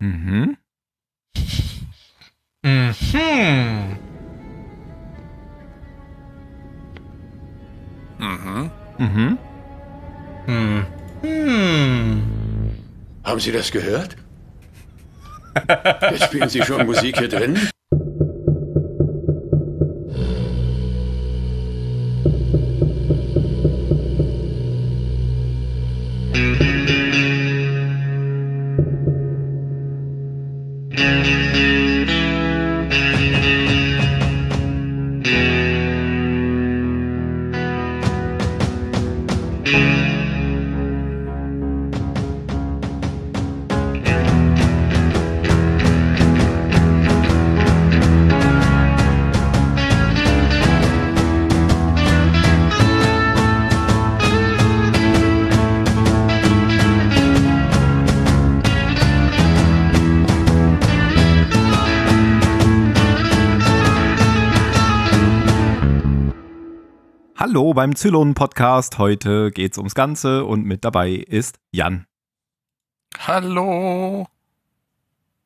Mhm. Mhm. Mhm. Mhm. Mhm. Mhm. Haben Sie das gehört? Jetzt spielen Sie schon Musik hier drin? Hallo beim Zylonen-Podcast. Heute geht's ums Ganze und mit dabei ist Jan. Hallo.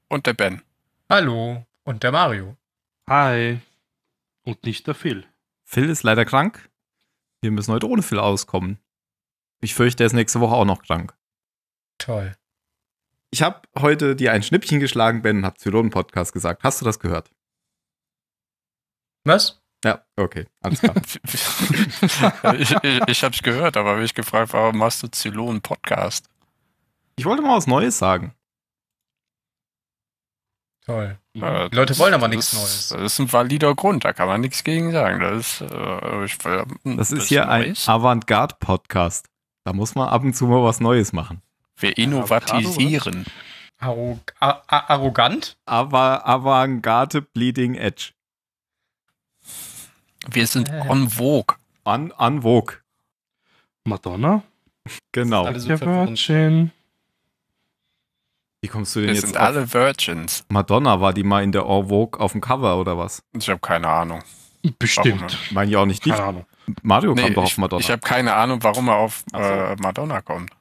Und der Ben. Hallo. Und der Mario. Hi. Und nicht der Phil. Phil ist leider krank. Wir müssen heute ohne Phil auskommen. Ich fürchte, er ist nächste Woche auch noch krank. Toll. Ich habe heute dir ein Schnippchen geschlagen, Ben, und habe Zylonen-Podcast gesagt. Hast du das gehört? Was? Ja, okay, alles klar. ich hab's gehört, aber mich gefragt, warum machst du Zylonen-Podcast? Ich wollte mal was Neues sagen. Toll. Ja, die Leute wollen aber nichts Neues. Das ist ein valider Grund, da kann man nichts gegen sagen. Das ist hier Neues. Ein Avantgarde-Podcast. Da muss man ab und zu mal was Neues machen. Wir innovatisieren. Arrogant? Aber Avantgarde Bleeding Edge. Wir sind en vogue. En vogue. Madonna? Genau. Alle so Virgin. Wie kommst du denn jetzt? Wir sind auf? Alle Virgins. Madonna, war die mal in der en vogue auf dem Cover oder was? Ich habe keine Ahnung. Bestimmt. Meine ich auch nicht dich. Keine Ahnung. Mario kommt doch auf Madonna. Ich habe keine Ahnung, warum er auf Madonna kommt.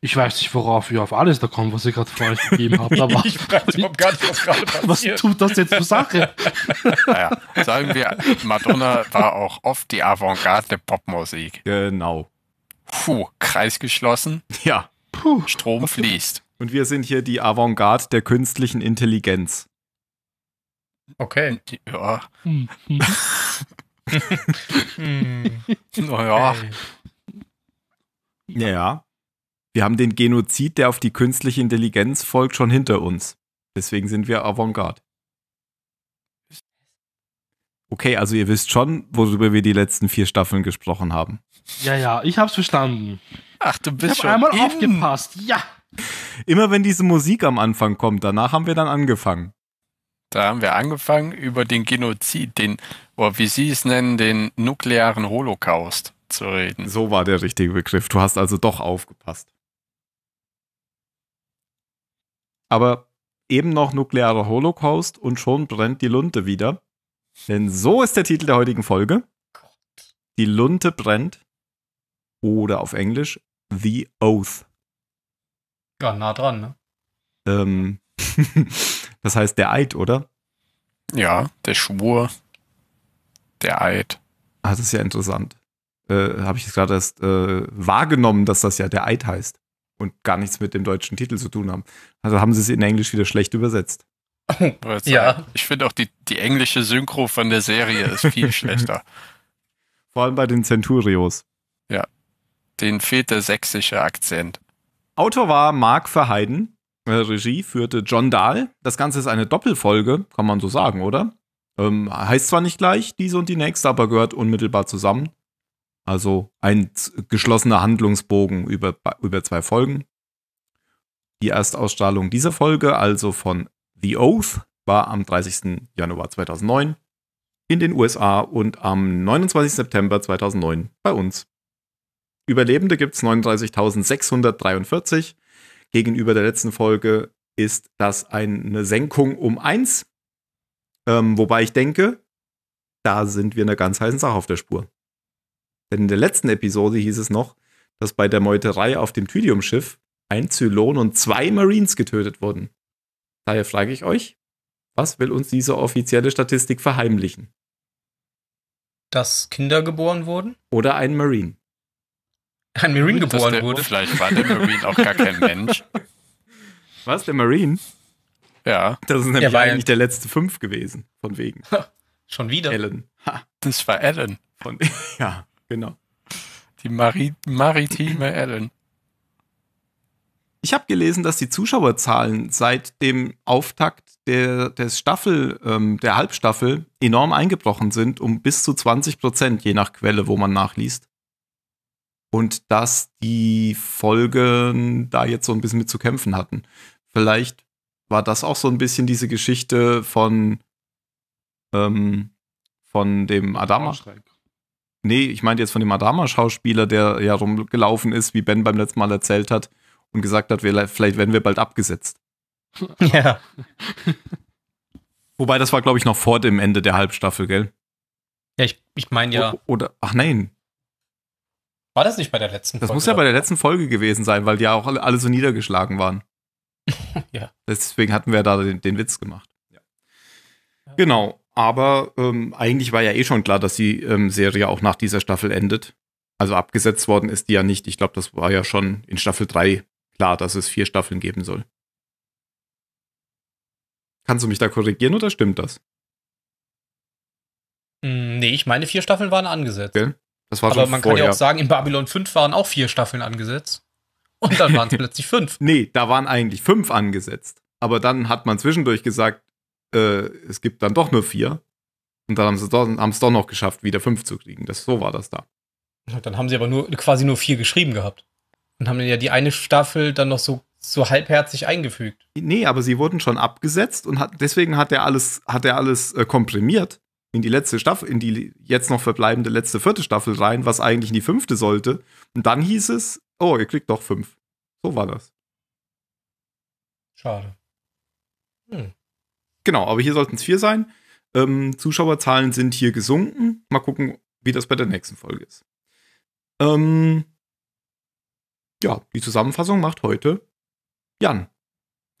Ich weiß nicht, worauf ihr auf alles da kommt, was ihr gerade vorher gegeben habt. Aber ich weiß überhaupt gar nicht, was gerade passiert. Was tut das jetzt für Sache? Naja, sagen wir, Madonna war auch oft die Avantgarde der Popmusik. Genau. Puh, Kreis geschlossen. Ja. Puh. Strom fließt. Und wir sind hier die Avantgarde der künstlichen Intelligenz. Okay. Ja. Naja. Ja. Wir haben den Genozid, der auf die künstliche Intelligenz folgt, schon hinter uns. Deswegen sind wir Avantgarde. Okay, also ihr wisst schon, worüber wir die letzten 4 Staffeln gesprochen haben. Ja, ja, ich hab's verstanden. Ach, du bist schon. Ich hab schon einmal aufgepasst, ja. Immer wenn diese Musik am Anfang kommt, danach haben wir dann angefangen. Da haben wir angefangen über den Genozid, den, oder wie sie es nennen, den nuklearen Holocaust zu reden. So war der richtige Begriff. Du hast also doch aufgepasst. Aber eben noch nuklearer Holocaust und schon brennt die Lunte wieder. Denn so ist der Titel der heutigen Folge. Die Lunte brennt. Oder auf Englisch The Oath. Ja, nah dran, ne? Das heißt der Eid, oder? Ja, der Schwur. Der Eid. Ah, das ist ja interessant. Habe ich jetzt gerade erst wahrgenommen, dass das ja der Eid heißt. Und gar nichts mit dem deutschen Titel zu tun haben. Also haben sie es in Englisch wieder schlecht übersetzt. Ja. Ich finde auch, die englische Synchro von der Serie ist viel schlechter. Vor allem bei den Centurios. Ja, denen fehlt der sächsische Akzent. Autor war Mark Verheiden, Regie führte John Dahl. Das Ganze ist eine Doppelfolge, kann man so sagen, oder? Heißt zwar nicht gleich diese und die nächste, aber gehört unmittelbar zusammen. Also ein geschlossener Handlungsbogen über 2 Folgen. Die Erstausstrahlung dieser Folge, also von The Oath, war am 30. Januar 2009 in den USA und am 29. September 2009 bei uns. Überlebende gibt es 39.643. Gegenüber der letzten Folge ist das eine Senkung um 1. Wobei ich denke, da sind wir einer ganz heißen Sache auf der Spur. Denn in der letzten Episode hieß es noch, dass bei der Meuterei auf dem Thydium-Schiff ein Zylon und 2 Marines getötet wurden. Daher frage ich euch, was will uns diese offizielle Statistik verheimlichen? Dass Kinder geboren wurden? Oder ein Marine. Ein Marine geboren wurde? Vielleicht war der Marine auch gar kein Mensch. Was, der Marine? Ja. Das ist nämlich eigentlich der letzte 5 gewesen, von wegen. Ha, schon wieder? Ellen. Ha. Das war Ellen. Ja, genau. Die maritime Ellen. Ich habe gelesen, dass die Zuschauerzahlen seit dem Auftakt der Halbstaffel enorm eingebrochen sind, um bis zu 20%, je nach Quelle, wo man nachliest. Und dass die Folgen da jetzt so ein bisschen mit zu kämpfen hatten. Vielleicht war das auch so ein bisschen diese Geschichte von dem Adama. Nee, ich meinte jetzt von dem Adama-Schauspieler, der ja rumgelaufen ist, wie Ben beim letzten Mal erzählt hat und gesagt hat, vielleicht werden wir bald abgesetzt. Ja. Wobei, das war, glaube ich, noch vor dem Ende der Halbstaffel, gell? Ja, ich meine ja. Oder, ach nein. War das nicht bei der letzten Folge? Das muss ja bei der letzten Folge gewesen sein, weil die ja auch alle so niedergeschlagen waren. Ja. Deswegen hatten wir da den Witz gemacht. Ja. Genau, aber eigentlich war ja eh schon klar, dass die Serie auch nach dieser Staffel endet. Also abgesetzt worden ist die ja nicht. Ich glaube, das war ja schon in Staffel 3 klar, dass es 4 Staffeln geben soll. Kannst du mich da korrigieren oder stimmt das? Nee, ich meine, 4 Staffeln waren angesetzt. Okay. Das war aber man vorher. Kann ja auch sagen, in Babylon 5 waren auch 4 Staffeln angesetzt. Und dann waren es plötzlich 5. Nee, da waren eigentlich 5 angesetzt. Aber dann hat man zwischendurch gesagt, es gibt dann doch nur 4. Und dann haben sie es doch noch geschafft, wieder 5 zu kriegen. So war das da. Dann haben sie aber quasi nur 4 geschrieben gehabt. Und haben ja die eine Staffel dann noch so halbherzig eingefügt. Nee, aber sie wurden schon abgesetzt und deswegen hat er alles komprimiert in die letzte Staffel, in die jetzt noch verbleibende letzte 4. Staffel rein, was eigentlich in die 5. sollte. Und dann hieß es, oh, ihr kriegt doch 5. So war das. Schade. Hm. Genau, aber hier sollten es 4 sein. Zuschauerzahlen sind hier gesunken. Mal gucken, wie das bei der nächsten Folge ist. Ja, die Zusammenfassung macht heute Jan.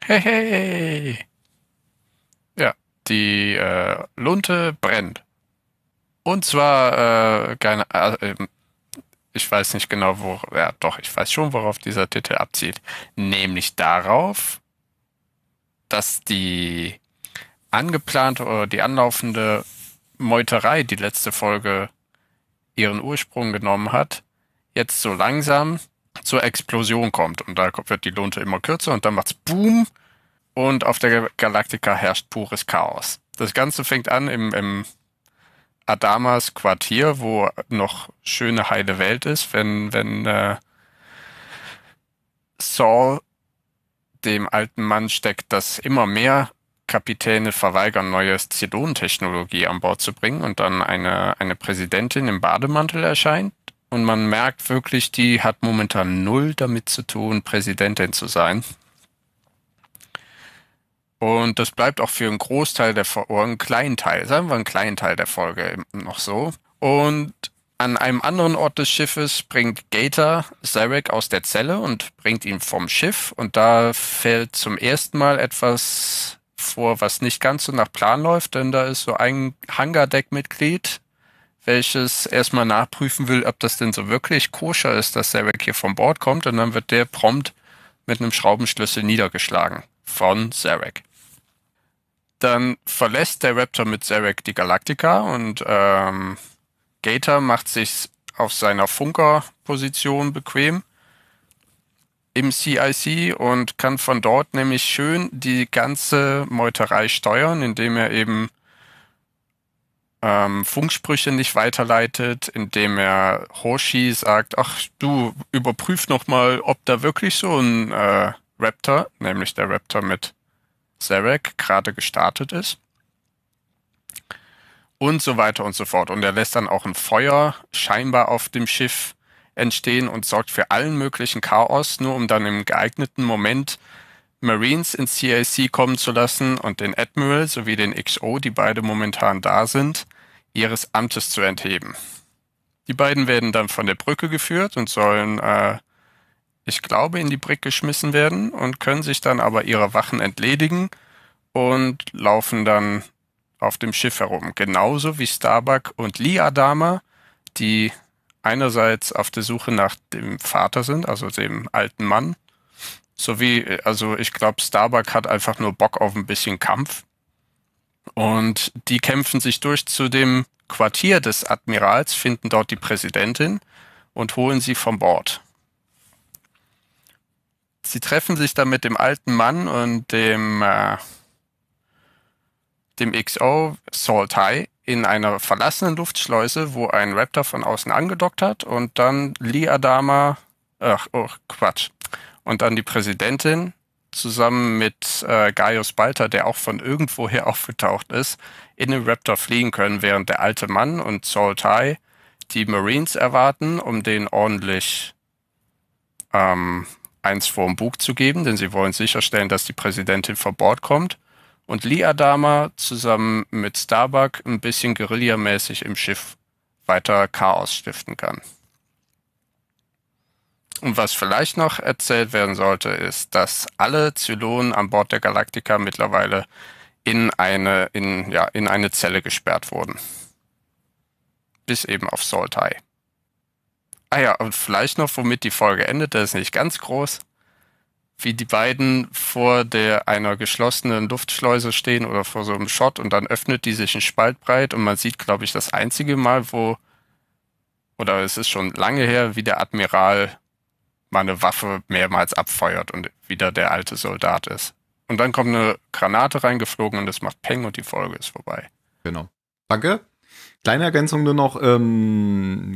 Hey. Ja, die Lunte brennt. Und zwar, ich weiß nicht genau, ich weiß schon, worauf dieser Titel abzielt. Nämlich darauf, dass die angeplante oder die anlaufende Meuterei, die letzte Folge ihren Ursprung genommen hat, jetzt so langsam zur Explosion kommt. Und da wird die Lunte immer kürzer und dann macht's Boom und auf der Galaktika herrscht pures Chaos. Das Ganze fängt an im Adamas Quartier, wo noch schöne heile Welt ist, wenn Saul dem alten Mann steckt, dass immer mehr Kapitäne verweigern, neue Zylonentechnologie an Bord zu bringen und dann eine Präsidentin im Bademantel erscheint und man merkt wirklich, die hat momentan null damit zu tun, Präsidentin zu sein. Und das bleibt auch für einen Großteil der Folge, oder einen kleinen Teil, sagen wir einen kleinen Teil der Folge noch so. Und an einem anderen Ort des Schiffes bringt Gata Zarek aus der Zelle und bringt ihn vom Schiff und da fällt zum ersten Mal etwas vor, was nicht ganz so nach Plan läuft, denn da ist so ein Hangardeck-Mitglied, welches erstmal nachprüfen will, ob das denn so wirklich koscher ist, dass Zarek hier von Bord kommt und dann wird der prompt mit einem Schraubenschlüssel niedergeschlagen von Zarek. Dann verlässt der Raptor mit Zarek die Galaktika und Gata macht sich auf seiner Funkerposition bequem im CIC und kann von dort nämlich schön die ganze Meuterei steuern, indem er eben Funksprüche nicht weiterleitet, indem er Hoshi sagt, ach du, überprüf nochmal, ob da wirklich so ein Raptor, nämlich der Raptor mit Zarek, gerade gestartet ist. Und so weiter und so fort. Und er lässt dann auch ein Feuer scheinbar auf dem Schiff entstehen und sorgt für allen möglichen Chaos, nur um dann im geeigneten Moment Marines ins CIC kommen zu lassen und den Admiral sowie den XO, die beide momentan da sind, ihres Amtes zu entheben. Die beiden werden dann von der Brücke geführt und sollen, ich glaube, in die Brücke geschmissen werden und können sich dann aber ihrer Wachen entledigen und laufen dann auf dem Schiff herum. Genauso wie Starbuck und Lee Adama, die einerseits auf der Suche nach dem Vater sind, also dem alten Mann, sowie, also ich glaube, Starbuck hat einfach nur Bock auf ein bisschen Kampf. Und die kämpfen sich durch zu dem Quartier des Admirals, finden dort die Präsidentin und holen sie von Bord. Sie treffen sich dann mit dem alten Mann und dem XO Tigh in einer verlassenen Luftschleuse, wo ein Raptor von außen angedockt hat und dann Lee Adama, und dann die Präsidentin zusammen mit Gaius Balter, der auch von irgendwoher aufgetaucht ist, in den Raptor fliehen können, während der alte Mann und Tigh die Marines erwarten, um denen ordentlich eins vorm Bug zu geben, denn sie wollen sicherstellen, dass die Präsidentin vor Bord kommt. Und Lee Adama zusammen mit Starbuck ein bisschen guerillamäßig im Schiff weiter Chaos stiften kann. Und was vielleicht noch erzählt werden sollte, ist, dass alle Zylonen an Bord der Galactica mittlerweile in eine Zelle gesperrt wurden. Bis eben auf Tigh. Ah ja, und vielleicht noch, womit die Folge endet, das ist nicht ganz groß, wie die beiden vor einer geschlossenen Luftschleuse stehen oder vor so einem Schott und dann öffnet die sich einen Spalt breit und man sieht, glaube ich, das einzige Mal, oder es ist schon lange her, wie der Admiral mal eine Waffe mehrmals abfeuert und wieder der alte Soldat ist. Und dann kommt eine Granate reingeflogen und das macht Peng und die Folge ist vorbei. Genau. Danke. Kleine Ergänzung nur noch,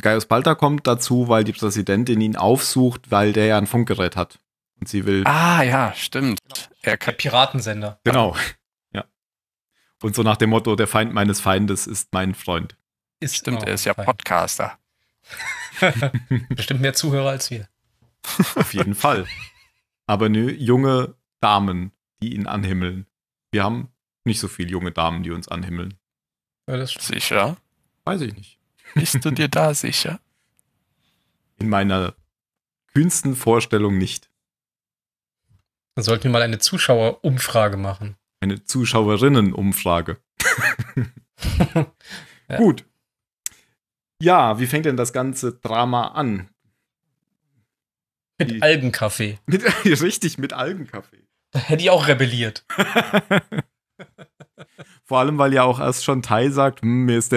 Gaius Balter kommt dazu, weil die Präsidentin ihn aufsucht, weil der ja ein Funkgerät hat. Und sie will... Ah ja, stimmt. Genau. Der Piratensender. Genau. Ja. Und so nach dem Motto, der Feind meines Feindes ist mein Freund. Ist stimmt, er ist ja Feind. Podcaster. Bestimmt mehr Zuhörer als wir. Auf jeden Fall. Aber ne, junge Damen, die ihn anhimmeln. Wir haben nicht so viele junge Damen, die uns anhimmeln. Ja, das stimmt. Sicher? Weiß ich nicht. Bist du dir da sicher? In meiner kühnsten Vorstellung nicht. Dann sollten wir mal eine Zuschauerumfrage machen. Eine Zuschauerinnenumfrage. Ja. Gut. Ja, wie fängt denn das ganze Drama an? Mit Algenkaffee. Richtig, mit Algenkaffee. Da hätte ich auch rebelliert. Vor allem, weil ja auch erst schon Tigh sagt, mir ist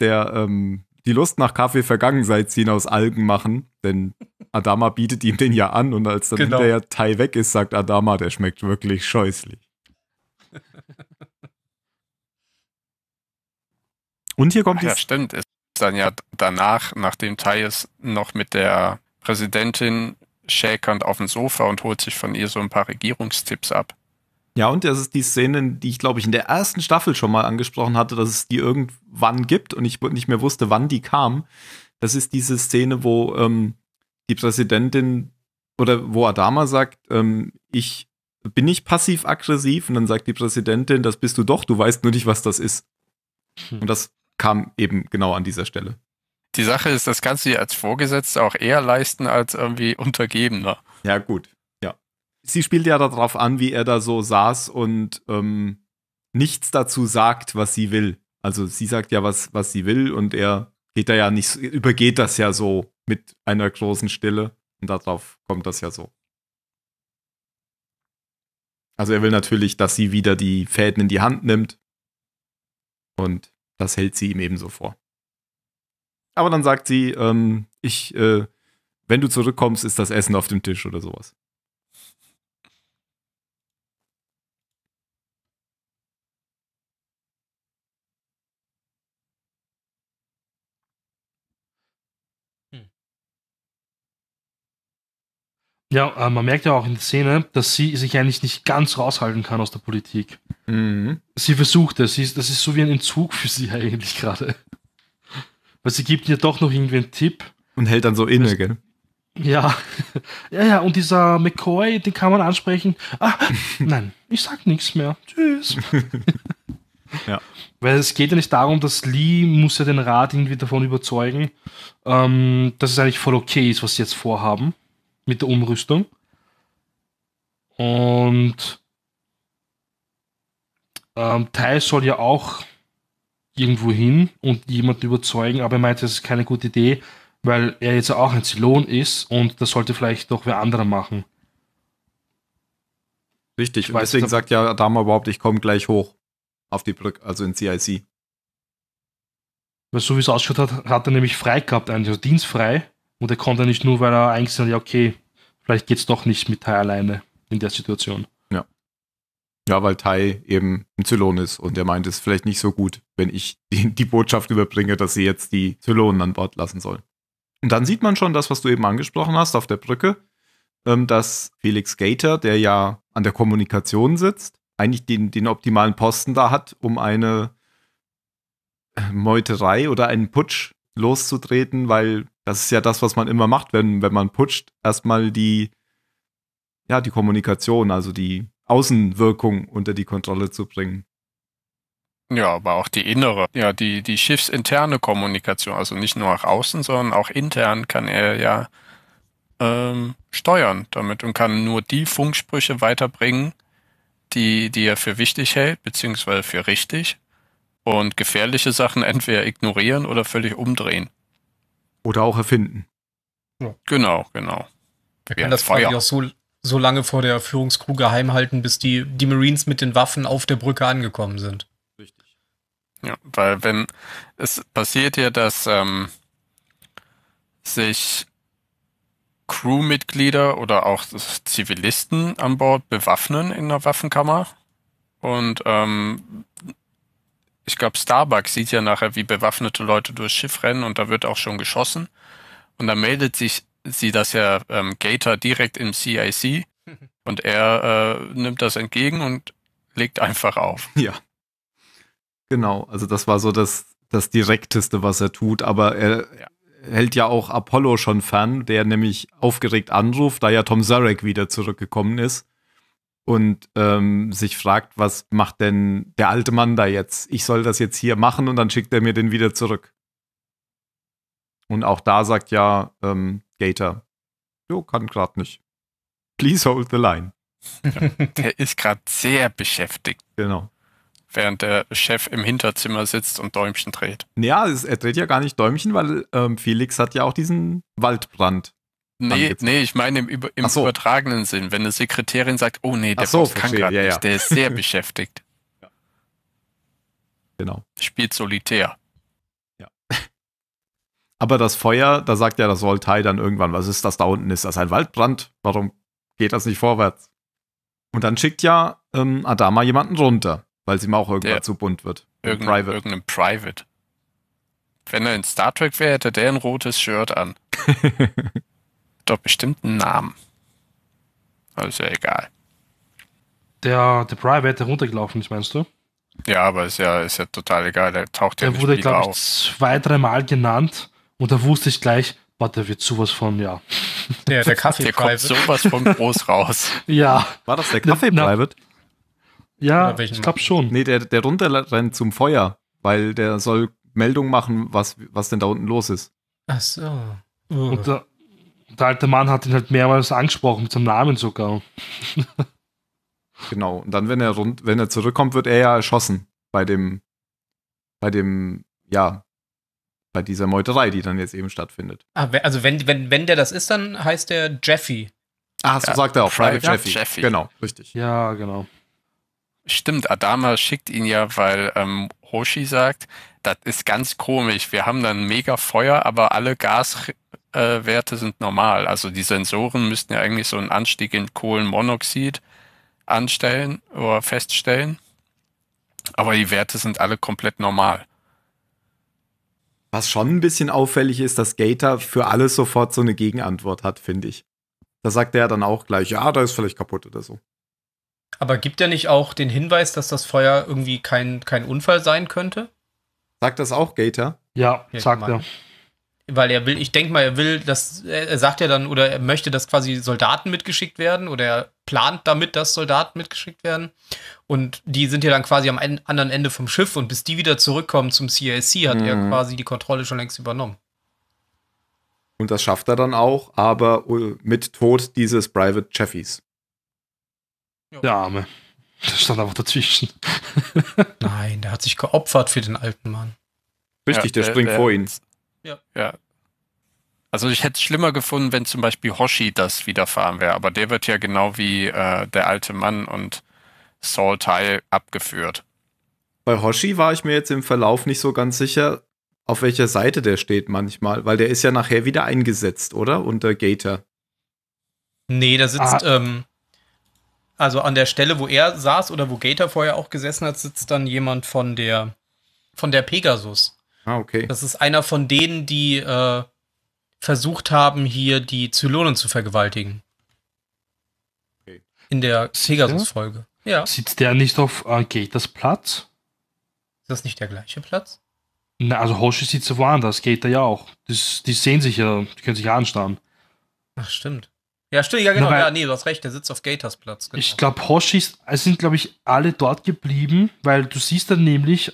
die Lust nach Kaffee vergangen, seit sie ihn aus Algen machen. Denn Adama bietet ihm den ja an und als dann hinterher Tigh weg ist, sagt Adama, der schmeckt wirklich scheußlich. Und hier kommt stimmt, es ist dann ja danach, nachdem Tigh ist, noch mit der Präsidentin schäkernd auf dem Sofa und holt sich von ihr so ein paar Regierungstipps ab. Ja, und das ist die Szene, die ich, glaube ich, in der ersten Staffel schon mal angesprochen hatte, dass es die irgendwann gibt und ich nicht mehr wusste, wann die kam. Das ist diese Szene, wo die Präsidentin oder wo Adama sagt, ich bin nicht passiv-aggressiv und dann sagt die Präsidentin, das bist du doch, du weißt nur nicht, was das ist. Und das kam eben genau an dieser Stelle. Die Sache ist, das kannst du dir als Vorgesetzter auch eher leisten als irgendwie Untergebener. Ja, gut. Sie spielt ja darauf an, wie er da so saß und nichts dazu sagt, was sie will. Also sie sagt ja, was sie will und er geht da ja nicht, übergeht das ja so mit einer großen Stille und darauf kommt das ja so. Also er will natürlich, dass sie wieder die Fäden in die Hand nimmt und das hält sie ihm ebenso vor. Aber dann sagt sie, wenn du zurückkommst, ist das Essen auf dem Tisch oder sowas. Ja, man merkt ja auch in der Szene, dass sie sich eigentlich nicht ganz raushalten kann aus der Politik. Mhm. Sie versucht es, das ist so wie ein Entzug für sie eigentlich gerade. Weil sie gibt ihr doch noch irgendwie einen Tipp. Und hält dann so inne, gell? Ja. Ja, und dieser McCoy, den kann man ansprechen. Ah, nein, ich sag nichts mehr. Tschüss. Ja. Weil es geht ja nicht darum, dass Lee muss ja den Rat irgendwie davon überzeugen, dass es eigentlich voll okay ist, was sie jetzt vorhaben. Mit der Umrüstung. Und Tigh soll ja auch irgendwo hin und jemanden überzeugen, aber er meinte, das ist keine gute Idee, weil er jetzt auch ein Zylon ist und das sollte vielleicht doch wer anderer machen. Richtig, und deswegen sagt ja Adama überhaupt, ich komme gleich hoch auf die Brücke, also in CIC. Weil so wie es ausschaut hat, hat er nämlich frei gehabt, eigentlich, also dienstfrei, und er konnte nicht nur, weil er eigentlich gesagt hat, ja okay, vielleicht geht's doch nicht mit Tigh alleine in der Situation. Ja. Ja, weil Tigh eben ein Zylon ist und er meint, es ist vielleicht nicht so gut, wenn ich die Botschaft überbringe, dass sie jetzt die Zylonen an Bord lassen sollen. Und dann sieht man schon das, was du eben angesprochen hast, auf der Brücke, dass Felix Gata, der ja an der Kommunikation sitzt, eigentlich den optimalen Posten da hat, um eine Meuterei oder einen Putsch loszutreten, weil das ist ja das, was man immer macht, wenn man putscht, erstmal die Kommunikation, also die Außenwirkung unter die Kontrolle zu bringen. Ja, aber auch die innere, ja, die schiffsinterne Kommunikation, also nicht nur nach außen, sondern auch intern kann er ja steuern damit und kann nur die Funksprüche weiterbringen, die er für wichtig hält, beziehungsweise für richtig, und gefährliche Sachen entweder ignorieren oder völlig umdrehen. Oder auch erfinden. Ja. Genau. Er kann das quasi auch so lange vor der Führungskrew geheim halten, bis die Marines mit den Waffen auf der Brücke angekommen sind. Richtig. Ja, weil es passiert ja, dass sich Crewmitglieder oder auch Zivilisten an Bord bewaffnen in der Waffenkammer. Und ich glaube, Starbuck sieht ja nachher, wie bewaffnete Leute durchs Schiff rennen, und da wird auch schon geschossen. Und da meldet sie das ja Gata direkt im CIC, und er nimmt das entgegen und legt einfach auf. Ja, genau. Also das war so das Direkteste, was er tut. Aber er hält ja auch Apollo schon fern, der nämlich aufgeregt anruft, da ja Tom Zarek wieder zurückgekommen ist und sich fragt, was macht denn der alte Mann da jetzt? Ich soll das jetzt hier machen, und dann schickt er mir den wieder zurück. Und auch da sagt ja Gata, jo, kann gerade nicht. Please hold the line. Ja, der ist gerade sehr beschäftigt. Genau. Während der Chef im Hinterzimmer sitzt und Däumchen dreht. Ja, er dreht ja gar nicht Däumchen, weil Felix hat ja auch diesen Waldbrand. Nee, ich meine im übertragenen Sinn. Wenn eine Sekretärin sagt, oh nee, der Boss kann gerade nicht, der ist sehr beschäftigt. Ja. Genau. Spielt solitär. Ja. Aber das Feuer, da sagt ja das Voltaire dann irgendwann, was ist das da unten? Ist das ein Waldbrand? Warum geht das nicht vorwärts? Und dann schickt ja Adama jemanden runter, weil es ihm auch irgendwann zu bunt wird. Irgendein Private. Wenn er in Star Trek wäre, hätte der ein rotes Shirt an. Doch bestimmt einen Namen. Also egal. Der Private, der runtergelaufen ist, meinst du? Ja, aber ist ja total egal. Der taucht ja nicht wieder auf. Der wurde, glaube ich, 2-3 Mal genannt, und da wusste ich gleich, warte, da wird sowas von, ja. Der Kaffee Private. Der kommt sowas von groß raus. Ja. War das der Kaffee Private? Ja, ich glaube schon. Nee, der runter rennt zum Feuer, weil der soll Meldung machen, was denn da unten los ist. Ach so. Und der alte Mann hat ihn halt mehrmals angesprochen, mit seinem Namen sogar. Genau, und dann, wenn er zurückkommt, wird er ja erschossen bei dieser Meuterei, die dann jetzt eben stattfindet. Also wenn der das ist, dann heißt der Jeffy. Ach, so sagt er auch, Private Jeffy. Genau, richtig. Ja, genau. Stimmt, Adama schickt ihn ja, weil Hoshi sagt, das ist ganz komisch, wir haben dann mega Feuer, aber alle Gaswerte sind normal. Also die Sensoren müssten ja eigentlich so einen Anstieg in Kohlenmonoxid anstellen oder feststellen, aber die Werte sind alle komplett normal. Was schon ein bisschen auffällig ist, dass Gata für alles sofort so eine Gegenantwort hat, finde ich. Da sagt er dann auch gleich, ja, da ist vielleicht kaputt oder so. Aber gibt er nicht auch den Hinweis, dass das Feuer irgendwie kein Unfall sein könnte? Sagt das auch Gata? Ja, sagt er. Weil er sagt ja dann, oder er möchte, dass quasi Soldaten mitgeschickt werden, oder er plant damit, dass Soldaten mitgeschickt werden. Und die sind ja dann quasi am anderen Ende vom Schiff, und bis die wieder zurückkommen zum CIC, hat er quasi die Kontrolle schon längst übernommen. Und das schafft er dann auch, aber mit Tod dieses Private Jeffys. Der Arme. Das stand einfach dazwischen. Nein, der hat sich geopfert für den alten Mann. Richtig, ja, der springt vor ihn. Ja. Ja. Also ich hätte es schlimmer gefunden, wenn zum Beispiel Hoshi das widerfahren wäre, aber der wird ja genau wie der alte Mann und Saul Tigh abgeführt. Bei Hoshi war ich mir jetzt im Verlauf nicht so ganz sicher, auf welcher Seite der steht manchmal, weil der ist ja nachher wieder eingesetzt, oder? Unter Gata. Nee, da sitzt, also an der Stelle, wo er saß oder wo Gata vorher auch gesessen hat, sitzt dann jemand von der Pegasus. Ah, okay. Das ist einer von denen, die versucht haben, hier die Zylonen zu vergewaltigen. Okay. In der Pegasus-Folge. Ja. Sitzt der nicht auf Gatas Platz? Ist das nicht der gleiche Platz? Na, also Hoshi sitzt ja woanders, Gata ja auch. Die sehen sich ja, die können sich ja anstarren. Ach, stimmt. Ja, stimmt, ja, genau. Na, ja, nee, du hast recht, der sitzt auf Gatas Platz. Genau. Ich glaube, es sind, glaube ich, alle dort geblieben, weil du siehst dann nämlich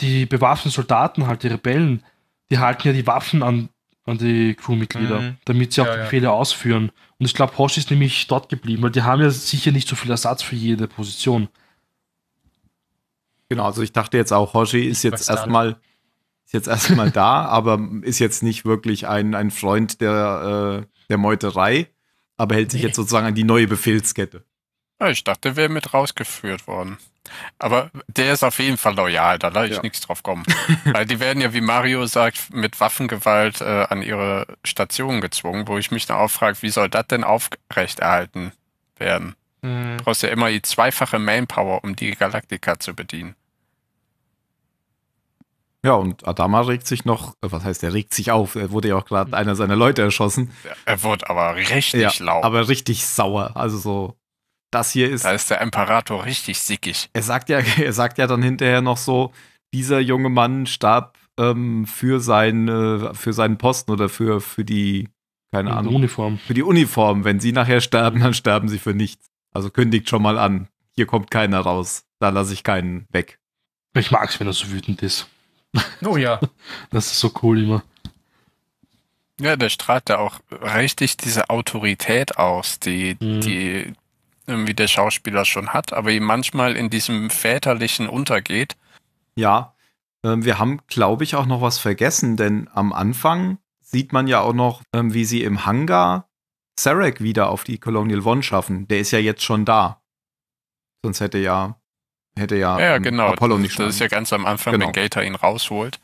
die bewaffneten Soldaten, halt die Rebellen, die halten ja die Waffen an die Crewmitglieder, damit sie auch die Befehle ausführen. Und ich glaube, Hoshi ist nämlich dort geblieben, weil die haben ja sicher nicht so viel Ersatz für jede Position. Genau, also ich dachte jetzt auch, Hoshi ist jetzt erstmal da, aber ist jetzt nicht wirklich ein Freund der Meuterei, aber hält sich jetzt sozusagen an die neue Befehlskette. Ja, ich dachte, der wäre mit rausgeführt worden. Aber der ist auf jeden Fall loyal, da lasse ich nichts drauf kommen. Weil die werden ja, wie Mario sagt, mit Waffengewalt an ihre Stationen gezwungen, wo ich mich dann auch frage, wie soll das denn aufrechterhalten werden? Du brauchst ja immer die zweifache Manpower, um die Galaktika zu bedienen. Ja, und Adama regt sich noch, was heißt, er regt sich auf, er wurde ja auch gerade einer seiner Leute erschossen. Er wurde aber richtig laut. Aber richtig sauer, also so. Das hier ist. Da ist der Imperator richtig sickig. Er sagt ja dann hinterher noch so, dieser junge Mann starb für seinen Posten oder für die, keine Ahnung, Uniform. Für die Uniform. Wenn sie nachher sterben, dann sterben sie für nichts. Also kündigt schon mal an. Hier kommt keiner raus. Da lasse ich keinen weg. Ich mag's, wenn er so wütend ist. Oh ja. Das ist so cool immer. Ja, der strahlt da auch richtig diese Autorität aus, die irgendwie der Schauspieler schon hat, aber ihm manchmal in diesem Väterlichen untergeht. Ja, wir haben, glaube ich, auch noch was vergessen, denn am Anfang sieht man ja auch noch, wie sie im Hangar Zarek wieder auf die Colonial One schaffen. Der ist ja jetzt schon da. Sonst hätte genau. Apollo nicht schon. Das ist ja ganz am Anfang, wenn Gata ihn rausholt.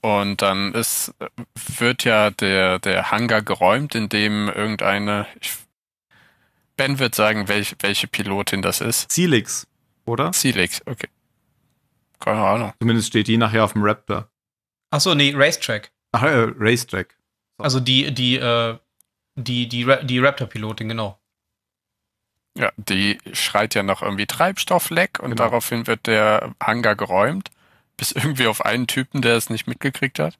Und dann wird ja der Hangar geräumt, indem Ben wird sagen, welche Pilotin das ist. Silix, oder? Silix, okay. Keine Ahnung. Zumindest steht die nachher auf dem Raptor. Achso, nee, Racetrack. Ach, Racetrack. So. Also die Raptor-Pilotin, genau. Ja, die schreit ja noch irgendwie Treibstoffleck und daraufhin wird der Hangar geräumt. Bis irgendwie auf einen Typen, der es nicht mitgekriegt hat.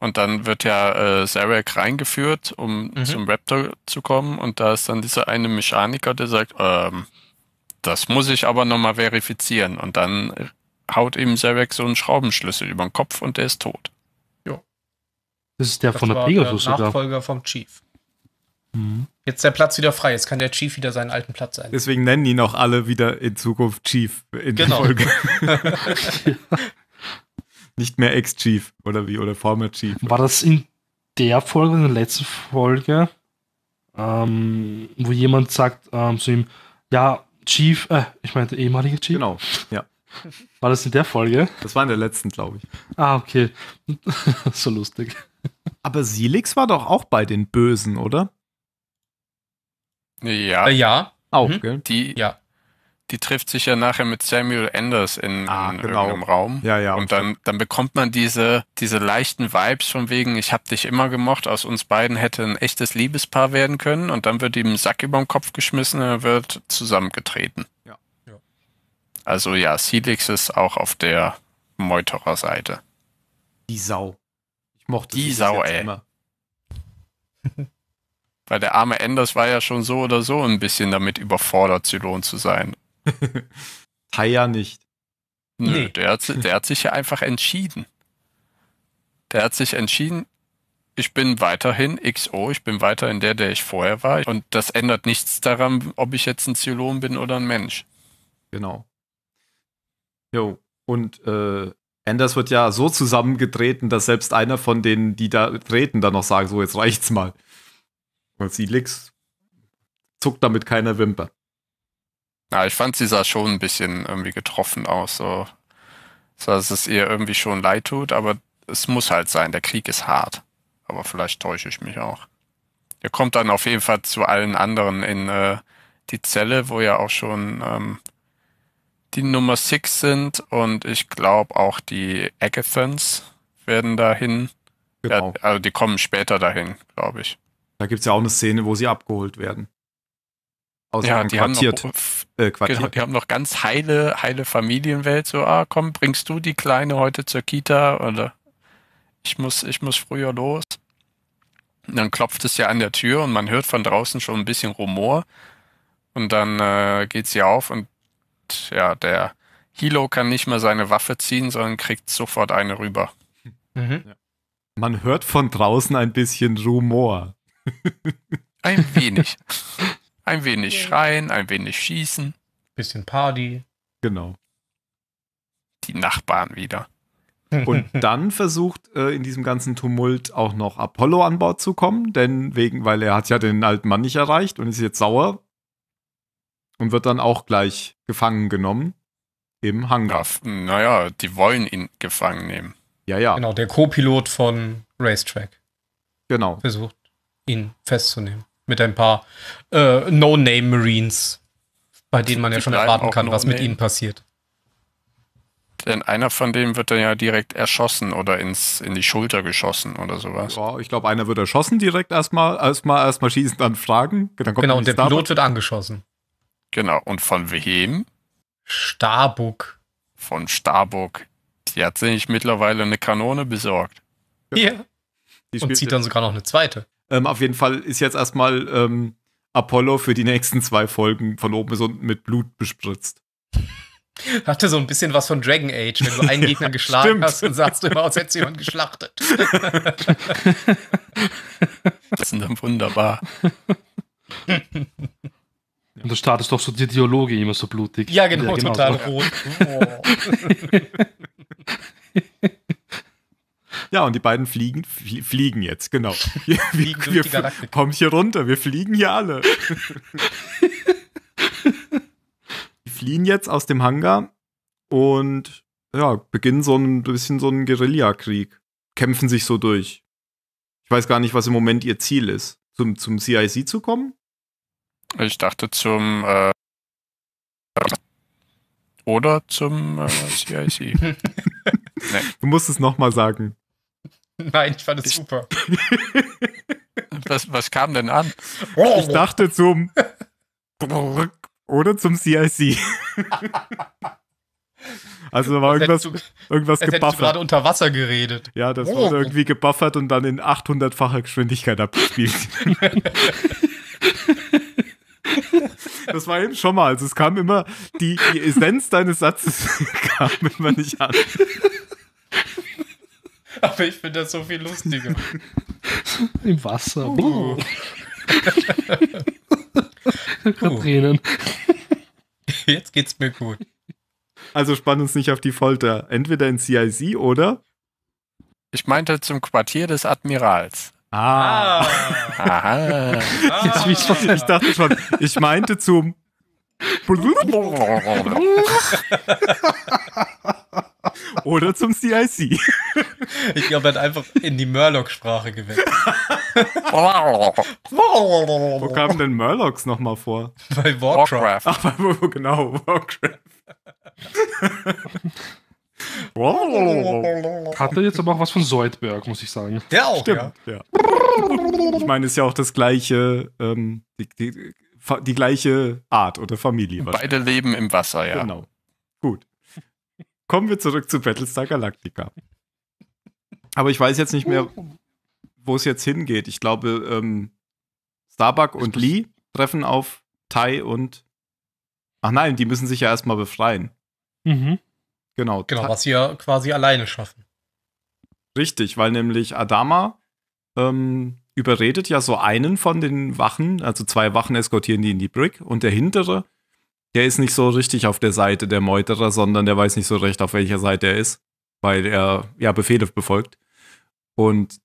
Und dann wird ja Zarek reingeführt, um zum Raptor zu kommen. Und da ist dann dieser eine Mechaniker, der sagt, das muss ich aber nochmal verifizieren. Und dann haut ihm Zarek so einen Schraubenschlüssel über den Kopf und der ist tot. Jo. Das ist das von der Pegasus. Der Nachfolger vom Chief. Mhm. Jetzt ist der Platz wieder frei. Jetzt kann der Chief wieder seinen alten Platz einnehmen. Deswegen nennen ihn auch alle wieder in Zukunft Chief in der Folge. Ja. Nicht mehr Ex-Chief oder Former Chief. War das in der Folge, in der letzten Folge, wo jemand sagt zu ihm, ja, Chief, ich meinte ehemaliger Chief? Genau, ja. War das in der Folge? Das war in der letzten, glaube ich. Ah, okay. So lustig. Aber Silix war doch auch bei den Bösen, oder? Ja. Ja. Auch, gell? Die trifft sich ja nachher mit Samuel Anders in irgendeinem Raum. Ja, und dann bekommt man diese leichten Vibes von wegen, ich hab dich immer gemocht, aus uns beiden hätte ein echtes Liebespaar werden können. Und dann wird ihm ein Sack über den Kopf geschmissen und er wird zusammengetreten. Ja. Also ja, Silix ist auch auf der Meuterer-Seite. Die Sau. Ich mochte die Sau, ey. Immer. Weil der arme Anders war ja schon so oder so ein bisschen damit überfordert, Zylon zu sein. Tigh ja nicht. Nö, nee. Der hat sich ja einfach entschieden. ich bin weiterhin XO, ich bin weiterhin der ich vorher war. Und das ändert nichts daran, ob ich jetzt ein Zylon bin oder ein Mensch. Genau. Jo, und Anders wird ja so zusammengetreten, dass selbst einer von denen, die da treten, dann noch sagen, so, jetzt reicht's mal. Und Silix zuckt damit keine Wimper. Ja, ich fand, sie sah schon ein bisschen irgendwie getroffen aus, so dass es ihr irgendwie schon leid tut, aber es muss halt sein, der Krieg ist hart. Aber vielleicht täusche ich mich auch. Er kommt dann auf jeden Fall zu allen anderen in die Zelle, wo ja auch schon die Nummer 6 sind, und ich glaube auch die Agathons werden dahin. Genau. Ja, also die kommen später dahin, glaube ich. Da gibt es ja auch eine Szene, wo sie abgeholt werden. Ja, die haben, noch ganz heile Familienwelt. So, komm, bringst du die Kleine heute zur Kita? Oder ich muss früher los. Und dann klopft es ja an der Tür und man hört von draußen schon ein bisschen Rumor. Und dann geht sie auf und ja, der Hilo kann nicht mehr seine Waffe ziehen, sondern kriegt sofort eine rüber. Mhm. Ja. Man hört von draußen ein bisschen Rumor. Ein wenig. Ein wenig schreien, ein wenig schießen. Bisschen Party. Genau. Die Nachbarn wieder. Und dann versucht in diesem ganzen Tumult auch noch Apollo an Bord zu kommen, weil er hat ja den alten Mann nicht erreicht und ist jetzt sauer und wird dann auch gleich gefangen genommen im Hangar. Naja, die wollen ihn gefangen nehmen. Ja, ja. Genau, der Co-Pilot von Racetrack. Genau. Versucht ihn festzunehmen. Mit ein paar No-Name-Marines, bei denen man ja schon erwarten kann, was mit ihnen passiert. Denn einer von denen wird dann ja direkt erschossen oder in die Schulter geschossen oder sowas. Ja, ich glaube, einer wird erschossen direkt erstmal schießen, dann fragen. Dann kommt genau, und der Pilot wird angeschossen. Genau, und von wem? Starbuck. Von Starbuck. Die hat sich mittlerweile eine Kanone besorgt. Ja. Und zieht dann sogar noch eine zweite. Auf jeden Fall ist jetzt erstmal Apollo für die nächsten 2 Folgen von oben bis unten mit Blut bespritzt. Hatte so ein bisschen was von Dragon Age, wenn du einen Gegner geschlagen hast und sagst du immer, als hättest du jemanden geschlachtet. Das ist dann wunderbar. Und du startest doch so die Dialoge immer so blutig. Ja, genau, total so. Rot. Oh. Ja, und die beiden fliegen jetzt, genau. Wir kommen hier runter, wir fliegen hier alle. Die fliehen jetzt aus dem Hangar und ja, beginnen so ein bisschen so einen Guerillakrieg. Kämpfen sich so durch. Ich weiß gar nicht, was im Moment ihr Ziel ist. Zum CIC zu kommen? Ich dachte zum oder zum CIC. Nee. Du musst es nochmal sagen. Nein, ich fand es super. Was kam denn an? Ich dachte zum oder zum CIC. Also war irgendwas gebuffert. Hättest du gerade unter Wasser geredet. Ja, das wurde irgendwie gebuffert und dann in 800-facher Geschwindigkeit abgespielt. Das war eben schon mal. Also es kam immer, die Essenz deines Satzes kam immer nicht an. Aber ich finde das so viel lustiger. Im Wasser. Jetzt geht's mir gut. Also spann uns nicht auf die Folter. Entweder in CIC oder? Ich meinte zum Quartier des Admirals. Ich dachte schon, ich meinte zum oder zum CIC. Ich glaube, er hat einfach in die Murloc-Sprache gewechselt. Wo kamen denn Murlocs nochmal vor? Bei Warcraft. Genau, Warcraft. Hatte jetzt aber auch was von Zoidberg, muss ich sagen. Der auch, stimmt, ja. Ich meine, es ist ja auch das gleiche, die gleiche Art oder Familie. Beide leben im Wasser, ja. Genau. Gut. Kommen wir zurück zu Battlestar Galactica. Aber ich weiß jetzt nicht mehr, wo es jetzt hingeht. Ich glaube, Starbuck und Lee treffen auf Tigh und ach nein, die müssen sich ja erstmal befreien. Mhm. Genau, was sie ja quasi alleine schaffen. Richtig, weil nämlich Adama überredet ja so einen von den Wachen, also zwei Wachen eskortieren die in die Brick und der hintere, der ist nicht so richtig auf der Seite der Meuterer, sondern der weiß nicht so recht, auf welcher Seite er ist, weil er ja Befehle befolgt. Und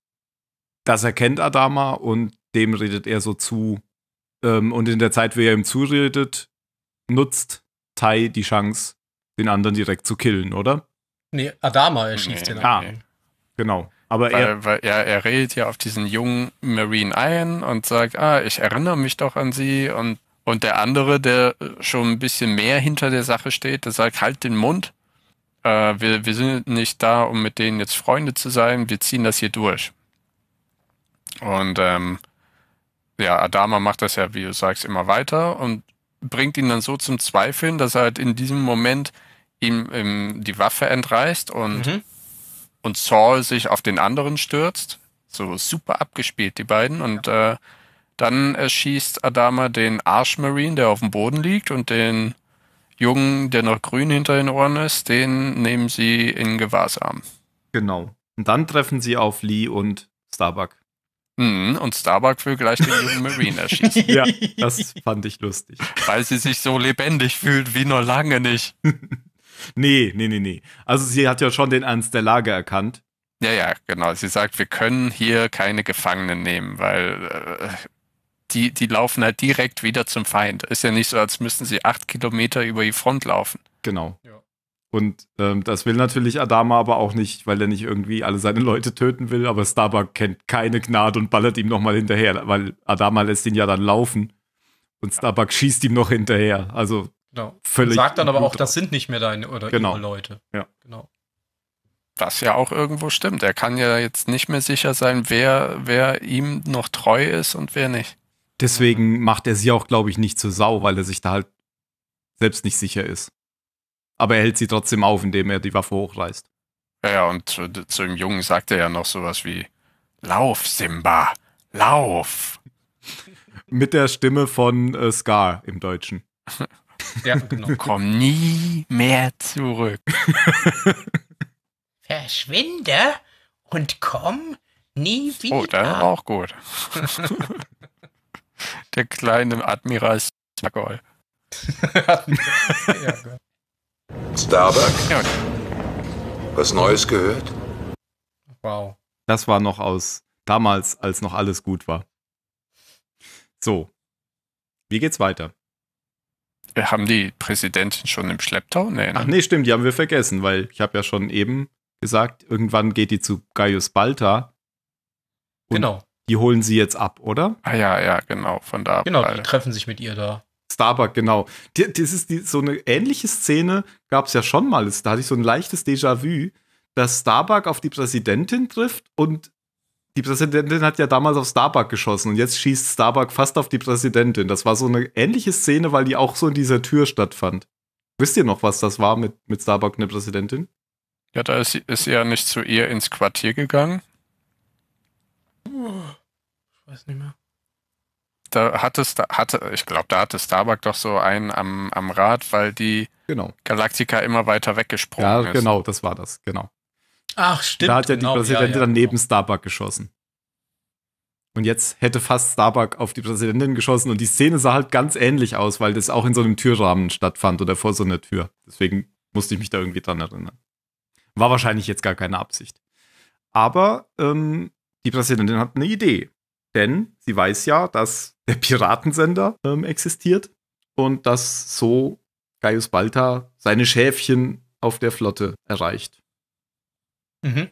das erkennt Adama und dem redet er so zu. Und in der Zeit, wie er ihm zuredet, nutzt Tigh die Chance, den anderen direkt zu killen, oder? Nee, Adama erschießt den anderen. Ah, genau. Aber er redet ja auf diesen jungen Marine ein und sagt, ich erinnere mich doch an sie. Und der andere, der schon ein bisschen mehr hinter der Sache steht, der sagt, halt den Mund. Wir sind nicht da, um mit denen jetzt Freunde zu sein. Wir ziehen das hier durch. Und Adama macht das ja, wie du sagst, immer weiter und bringt ihn dann so zum Zweifeln, dass er halt in diesem Moment ihm die Waffe entreißt und Saul sich auf den anderen stürzt. So super abgespielt, die beiden. Und dann erschießt Adama den Arschmarine, der auf dem Boden liegt, und den Jungen, der noch grün hinter den Ohren ist, den nehmen sie in Gewahrsam. Genau. Und dann treffen sie auf Lee und Starbuck. Und Starbuck will gleich den jungen Marine erschießen. Ja, das fand ich lustig. Weil sie sich so lebendig fühlt wie nur lange nicht. Nee. Also sie hat ja schon den Ernst der Lage erkannt. Ja, genau. Sie sagt, wir können hier keine Gefangenen nehmen, weil die laufen halt direkt wieder zum Feind. Ist ja nicht so, als müssten sie 8 Kilometer über die Front laufen. Genau. Ja. Und das will natürlich Adama aber auch nicht, weil er nicht irgendwie alle seine Leute töten will. Aber Starbuck kennt keine Gnade und ballert ihm nochmal hinterher, weil Adama lässt ihn ja dann laufen und Starbuck schießt ihm noch hinterher. Also genau. Völlig. Sagt dann aber auch, das sind nicht mehr deine oder ihre Leute. Ja. Genau. Was ja auch irgendwo stimmt. Er kann ja jetzt nicht mehr sicher sein, wer ihm noch treu ist und wer nicht. Deswegen macht er sie auch, glaube ich, nicht zur Sau, weil er sich da halt selbst nicht sicher ist. Aber er hält sie trotzdem auf, indem er die Waffe hochreißt. Ja, und zu dem Jungen sagt er ja noch sowas wie, lauf, Simba, lauf. Mit der Stimme von Scar im Deutschen. Ja, genau. Komm nie mehr zurück. Verschwinde und komm nie wieder. Oh, das ist auch gut. Der kleine Admiral Smackall. Ja, Starbuck? Was Neues gehört? Wow. Das war noch aus damals, als noch alles gut war. So. Wie geht's weiter? Haben die Präsidentin schon im Schlepptau? Nee. Ach nee, stimmt, die haben wir vergessen, weil ich habe ja schon eben gesagt, irgendwann geht die zu Gaius Balta. Genau. Die holen sie jetzt ab, oder? Ah ja, genau, von da. Genau, die treffen sich mit ihr da. Starbuck, genau. Das ist so eine ähnliche Szene, gab es ja schon mal. Da hatte ich so ein leichtes Déjà-vu, dass Starbuck auf die Präsidentin trifft und die Präsidentin hat ja damals auf Starbuck geschossen und jetzt schießt Starbuck fast auf die Präsidentin. Das war so eine ähnliche Szene, weil die auch so in dieser Tür stattfand. Wisst ihr noch, was das war mit Starbuck und der Präsidentin? Ja, da ist sie ja nicht zu ihr ins Quartier gegangen. Ich weiß nicht mehr. Ich glaube, da hatte Starbuck doch so einen am Rad, weil die Galactica immer weiter weggesprungen ist. Ja, genau, das war das, genau. Ach, stimmt. Da hat ja die Präsidentin dann neben Starbuck geschossen. Und jetzt hätte fast Starbuck auf die Präsidentin geschossen und die Szene sah halt ganz ähnlich aus, weil das auch in so einem Türrahmen stattfand oder vor so einer Tür. Deswegen musste ich mich da irgendwie dran erinnern. War wahrscheinlich jetzt gar keine Absicht. Aber die Präsidentin hat eine Idee. Denn sie weiß ja, dass der Piratensender existiert und dass so Gaius Balta seine Schäfchen auf der Flotte erreicht. Mhm.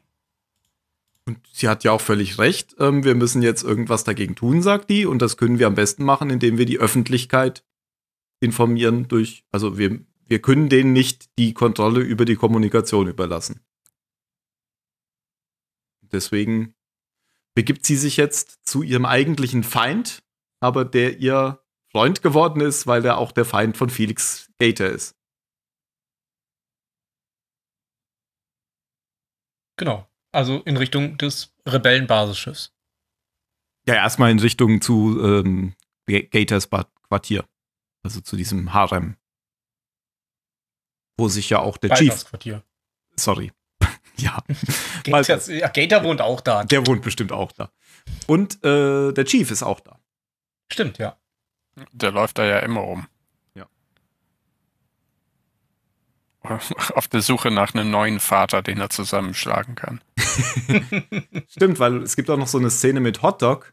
Und sie hat ja auch völlig recht. Wir müssen jetzt irgendwas dagegen tun, sagt die. Und das können wir am besten machen, indem wir die Öffentlichkeit informieren. Also wir können denen nicht die Kontrolle über die Kommunikation überlassen. Deswegen begibt sie sich jetzt zu ihrem eigentlichen Feind, aber der ihr Freund geworden ist, weil er auch der Feind von Felix Gator ist. Genau, also in Richtung des Rebellenbasisschiffs. Ja, erstmal in Richtung zu Gators Quartier, also zu diesem Harem, wo sich ja auch der Chief... Quartier. Sorry. Ja. Gator wohnt auch da. Der wohnt bestimmt auch da. Und der Chief ist auch da. Stimmt, ja. Der läuft da ja immer rum. Ja. Auf der Suche nach einem neuen Vater, den er zusammenschlagen kann. Stimmt, weil es gibt auch noch so eine Szene mit Hotdog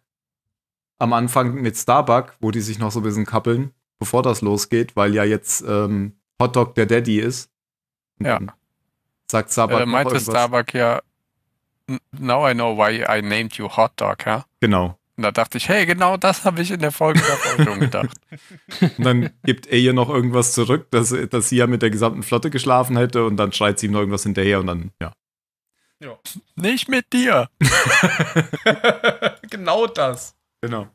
am Anfang mit Starbuck, wo die sich noch so ein bisschen kappeln, bevor das losgeht, weil ja jetzt Hotdog der Daddy ist. Und ja. Sagt Starbuck meinte Starbuck ja, now I know why I named you Hotdog, ja? Genau. Und da dachte ich, hey, genau das habe ich in der Folge davor schon gedacht. Und dann gibt er ihr noch irgendwas zurück, dass sie ja mit der gesamten Flotte geschlafen hätte und dann schreit sie ihm noch irgendwas hinterher und dann, ja. Ja. Nicht mit dir. Genau das. Genau.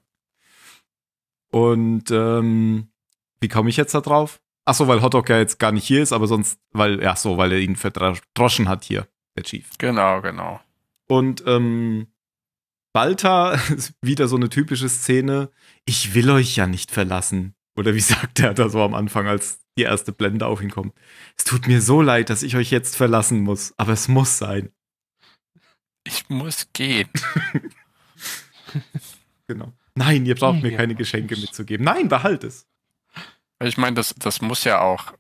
Und wie komme ich jetzt da drauf? Achso, weil Hotdog ja jetzt gar nicht hier ist, aber sonst, weil er ihn verdroschen hat hier, der Chief. Genau. Und Balta, wieder so eine typische Szene, ich will euch ja nicht verlassen. Oder wie sagt er da so am Anfang, als die erste Blende auf ihn kommt? Es tut mir so leid, dass ich euch jetzt verlassen muss, aber es muss sein. Ich muss gehen. Genau. Nein, ihr braucht mir keine Geschenke mitzugeben. Nein, behalt es. Ich meine, das muss ja auch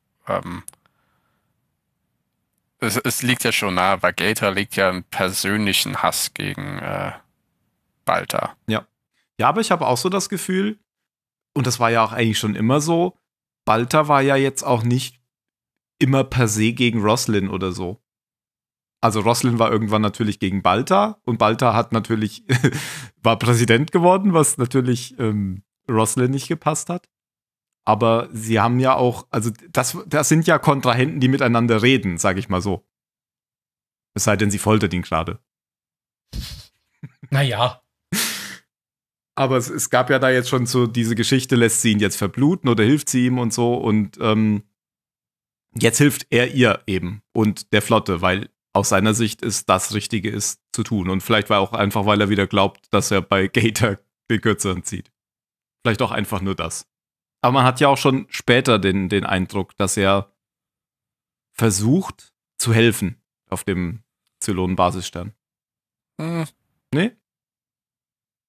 es liegt ja schon nahe, weil Gata legt ja einen persönlichen Hass gegen Balta. Ja. Ja, aber ich habe auch so das Gefühl, und das war ja auch eigentlich schon immer so, Balta war ja jetzt auch nicht immer per se gegen Roslin oder so. Also Roslin war irgendwann natürlich gegen Balta und Balta hat natürlich war Präsident geworden, was natürlich Roslin nicht gepasst hat. Aber sie haben ja auch, also das sind ja Kontrahenten, die miteinander reden, sag ich mal so. Es sei denn, sie foltert ihn gerade. Naja. Aber es gab ja da jetzt schon so diese Geschichte, lässt sie ihn jetzt verbluten oder hilft sie ihm und so. Und jetzt hilft er ihr eben und der Flotte, weil aus seiner Sicht ist das Richtige ist zu tun. Und vielleicht war auch einfach, weil er wieder glaubt, dass er bei Gata den Kürzeren zieht. Vielleicht auch einfach nur das. Aber man hat ja auch schon später den Eindruck, dass er versucht zu helfen auf dem Zylonen-Basisstern. Nee?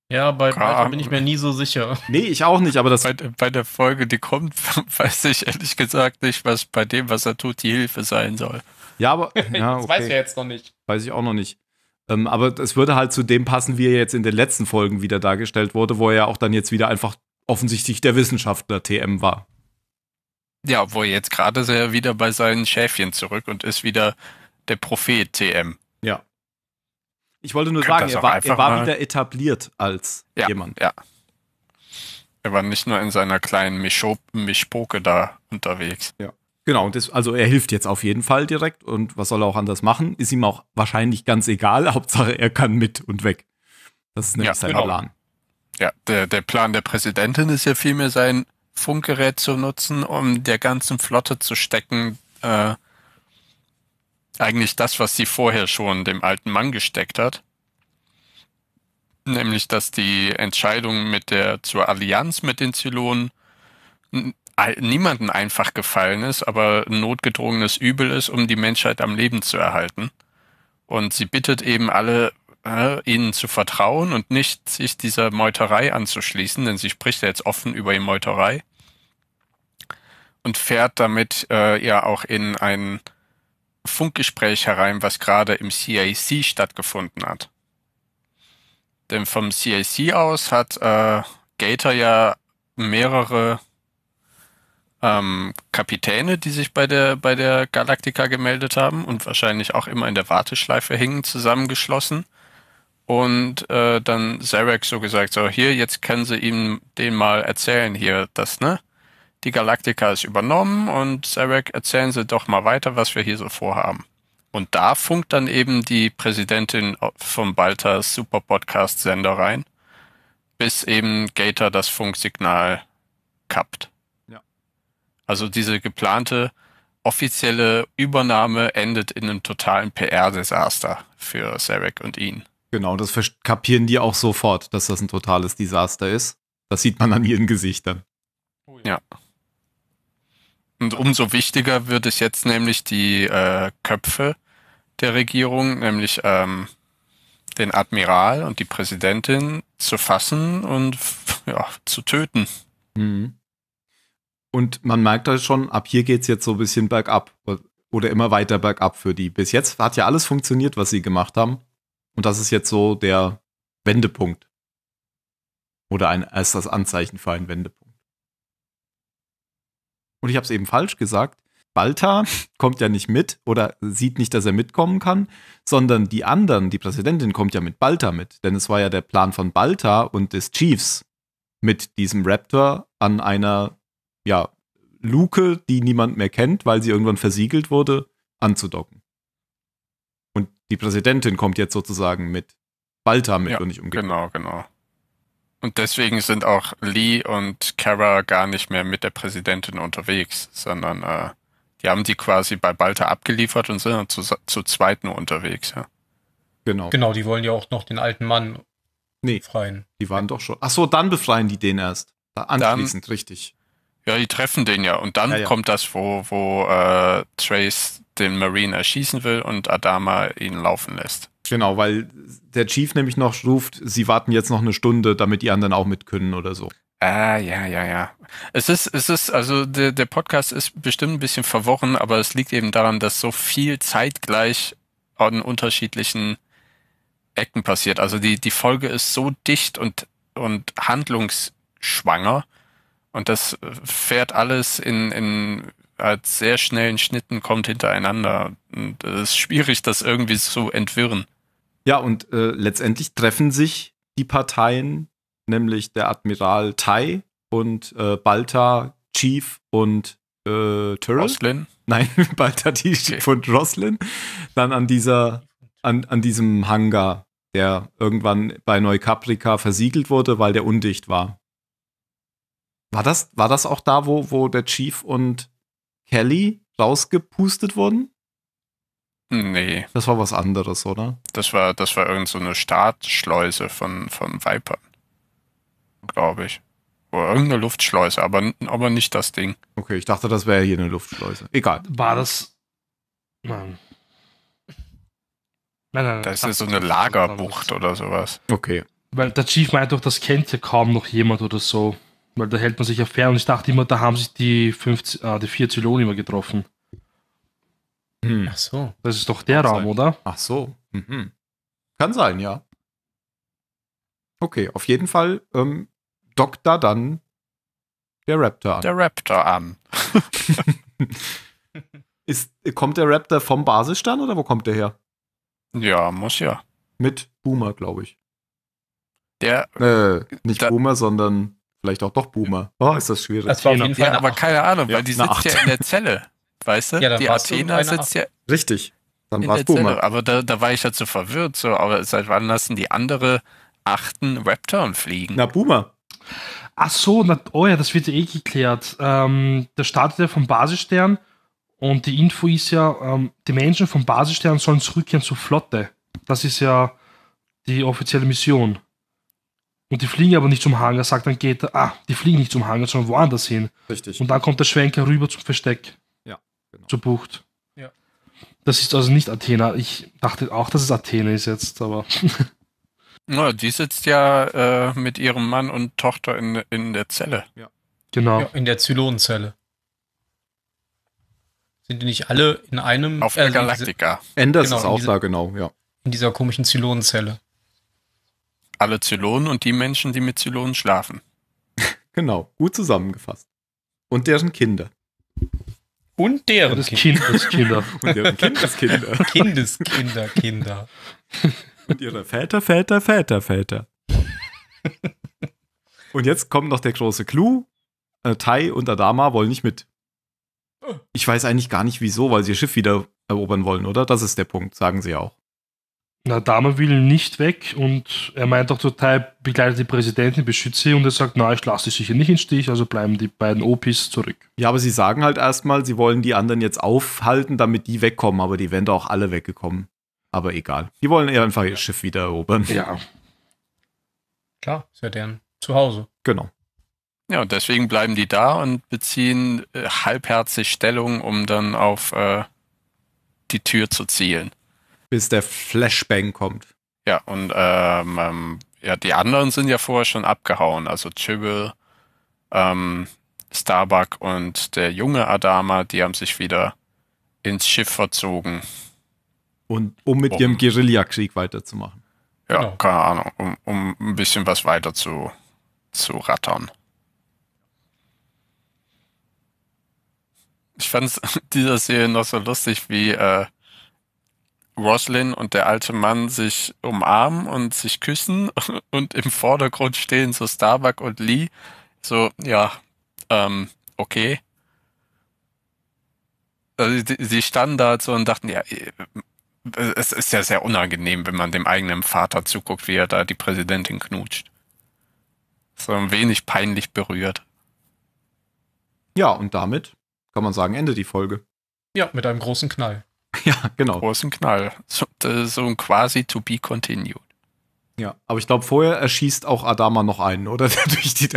Ja, bei bin ich mir nie so sicher. Nee, ich auch nicht, aber das... Bei der Folge, die kommt, weiß ich ehrlich gesagt nicht, was bei dem, was er tut, die Hilfe sein soll. Ja, aber... Ja, okay. Das weiß ich jetzt noch nicht. Weiß ich auch noch nicht. Aber es würde halt zu dem passen, wie er jetzt in den letzten Folgen wieder dargestellt wurde, wo er ja auch dann jetzt wieder einfach offensichtlich der Wissenschaftler TM war. Ja, obwohl jetzt gerade ist er wieder bei seinen Schäfchen zurück und ist wieder der Prophet TM. Ja. Ich wollte nur sagen, er war wieder etabliert als jemand. Ja. Er war nicht nur in seiner kleinen Mischpoke da unterwegs. Ja. Genau, und also er hilft jetzt auf jeden Fall direkt und was soll er auch anders machen? Ist ihm auch wahrscheinlich ganz egal, Hauptsache er kann mit und weg. Das ist nämlich sein Plan. Ja, der Plan der Präsidentin ist ja vielmehr sein Funkgerät zu nutzen, um der ganzen Flotte zu stecken. Eigentlich das, was sie vorher schon dem alten Mann gesteckt hat. Nämlich, dass die Entscheidung zur Allianz mit den Zylonen niemandem einfach gefallen ist, aber ein notgedrungenes Übel ist, um die Menschheit am Leben zu erhalten. Und sie bittet eben alle, ihnen zu vertrauen und nicht sich dieser Meuterei anzuschließen, denn sie spricht ja jetzt offen über die Meuterei und fährt damit ja auch in ein Funkgespräch herein, was gerade im CAC stattgefunden hat. Denn vom CAC aus hat Gata ja mehrere Kapitäne, die sich bei der Galactica gemeldet haben und wahrscheinlich auch immer in der Warteschleife hingen, zusammengeschlossen. Und dann Zarek so gesagt, so hier, jetzt können sie ihm den mal erzählen hier, das, ne? Die Galactica ist übernommen und Zarek, erzählen sie doch mal weiter, was wir hier so vorhaben. Und da funkt dann eben die Präsidentin vom Baltas Super-Podcast-Sender rein, bis eben Gata das Funksignal kappt. Ja. Also diese geplante offizielle Übernahme endet in einem totalen PR-Desaster für Zarek und ihn. Genau, das kapieren die auch sofort, dass das ein totales Desaster ist. Das sieht man an ihren Gesichtern. Oh ja. Und umso wichtiger wird es jetzt nämlich die Köpfe der Regierung, nämlich den Admiral und die Präsidentin zu fassen und ja, zu töten. Mhm. Und man merkt da schon, ab hier geht's jetzt so ein bisschen bergab oder immer weiter bergab für die. Bis jetzt hat ja alles funktioniert, was sie gemacht haben. Und das ist jetzt so der Wendepunkt. Oder als das Anzeichen für einen Wendepunkt. Und ich habe es eben falsch gesagt. Balta kommt ja nicht mit oder sieht nicht, dass er mitkommen kann, sondern die anderen, die Präsidentin kommt ja mit Balta mit. Denn es war ja der Plan von Balta und des Chiefs, mit diesem Raptor an einer, ja, Luke, die niemand mehr kennt, weil sie irgendwann versiegelt wurde, anzudocken. Und die Präsidentin kommt jetzt sozusagen mit Balta mit, ja, und nicht umgekehrt. Genau, genau. Und deswegen sind auch Lee und Kara gar nicht mehr mit der Präsidentin unterwegs, sondern die haben die quasi bei Balta abgeliefert und sind zu zweit nur unterwegs. Ja. Genau. Genau, die wollen ja auch noch den alten Mann befreien. Die waren doch schon. Achso, dann befreien die den erst. Anschließend, dann, richtig. Ja, die treffen den ja. Und dann kommt das, wo Trace den Marine erschießen will und Adama ihn laufen lässt. Genau, weil der Chief nämlich noch ruft, sie warten jetzt noch eine Stunde, damit die anderen auch mit können oder so. Ah, ja. Es ist, also der Podcast ist bestimmt ein bisschen verworren, aber es liegt eben daran, dass so viel zeitgleich an unterschiedlichen Ecken passiert. Also die Folge ist so dicht und handlungsschwanger und das fährt alles in als sehr schnellen Schnitten kommt hintereinander. Und es ist schwierig, das irgendwie zu entwirren. Ja, und letztendlich treffen sich die Parteien, nämlich der Admiral Tigh und Balta, Chief und Turrell. Roslin? Nein, Balta, Chief und Roslin. Dann an diesem Hangar, der irgendwann bei Neu Caprica versiegelt wurde, weil der undicht war. War das auch da, wo der Chief und Kelly rausgepustet wurden? Nee. Das war was anderes, oder? Das war irgend so eine Startschleuse von Vipern, glaube ich. Oder irgendeine Luftschleuse, aber nicht das Ding. Okay, ich dachte, das wäre hier eine Luftschleuse. Egal. War das... Nein. Das ist so eine Lagerbucht oder sowas. Okay. Weil der Chief meint doch, das kennt ja kaum noch jemand oder so. Weil da hält man sich ja fern und ich dachte immer, da haben sich die 4 Zylonen immer getroffen. Hm. Ach so. Das ist doch der Raum, oder? Ach so. Mhm. Kann sein, ja. Okay, auf jeden Fall dockt da dann der Raptor an. Kommt der Raptor vom Basisstern oder wo kommt der her? Ja, muss ja. Mit Boomer, glaube ich. Boomer, sondern... Vielleicht auch doch Boomer. Oh, ist das schwierig. Das war auf jeden Fall aber keine Ahnung, weil die sitzt ja in der Zelle. Weißt du? Ja, die Athena sitzt ja. Richtig. Dann war es Boomer. Zelle. Aber da war ich ja so verwirrt. So, aber seit wann lassen die andere 8. Raptoren fliegen? Na, Boomer. Ach so, das wird ja geklärt. Der startet ja vom Basisstern und die Info ist ja, die Menschen vom Basisstern sollen zurückkehren zur Flotte. Das ist ja die offizielle Mission. Und die fliegen aber nicht zum Hangar, sagt dann Gata, die fliegen nicht zum Hangar, sondern woanders hin. Richtig. Und dann kommt der Schwenker rüber zum Versteck. Ja, genau. Zur Bucht. Ja. Das ist also nicht Athena. Ich dachte auch, dass es Athena ist jetzt, aber... Na, die sitzt ja mit ihrem Mann und Tochter in der Zelle. Ja. Genau. Ja, in der Zylonenzelle. Sind die nicht alle in einem... Auf der Galactica. Anders ist auch da, genau, ja. In dieser komischen Zylonenzelle. Alle Zylonen und die Menschen, die mit Zylonen schlafen. Genau, gut zusammengefasst. Und deren Kinder. Und deren Kindeskinder. Und deren Kindeskinder. Kindeskinder. Und ihre Väter. Und jetzt kommt noch der große Clou. Tigh und Adama wollen nicht mit. Ich weiß eigentlich gar nicht wieso, weil sie ihr Schiff wieder erobern wollen, oder? Das ist der Punkt, sagen sie ja auch. Na, Dame will nicht weg und er meint auch total, begleitet die Präsidentin, beschützt sie und er sagt, na, ich lasse dich sicher nicht im Stich, also bleiben die beiden OPs zurück. Ja, aber sie sagen halt erstmal, sie wollen die anderen jetzt aufhalten, damit die wegkommen, aber die wären da auch alle weggekommen. Aber egal. Die wollen eher einfach ihr Schiff wieder erobern. Ja. Klar, ist ja deren Zuhause. Genau. Ja, und deswegen bleiben die da und beziehen halbherzig Stellung, um dann auf die Tür zu zielen. Bis der Flashbang kommt. Ja, und Ja, die anderen sind ja vorher schon abgehauen. Also Chibble, Starbuck und der junge Adama, die haben sich wieder ins Schiff verzogen. Und um mit ihrem Guerillakrieg weiterzumachen. Ja, genau. Keine Ahnung, um ein bisschen was weiter zu rattern. Ich fand dieser Serie noch so lustig, wie Roslin und der alte Mann sich umarmen und sich küssen und im Vordergrund stehen so Starbuck und Lee. So, ja, okay. Also sie standen da so und dachten, ja, es ist ja sehr unangenehm, wenn man dem eigenen Vater zuguckt, wie er da die Präsidentin knutscht. So ein wenig peinlich berührt. Ja, und damit kann man sagen, endet die Folge. Ja, mit einem großen Knall. Ja, genau. Großen Knall. So ein quasi to be continued. Ja, aber ich glaube, vorher erschießt auch Adama noch einen, oder? Der durch die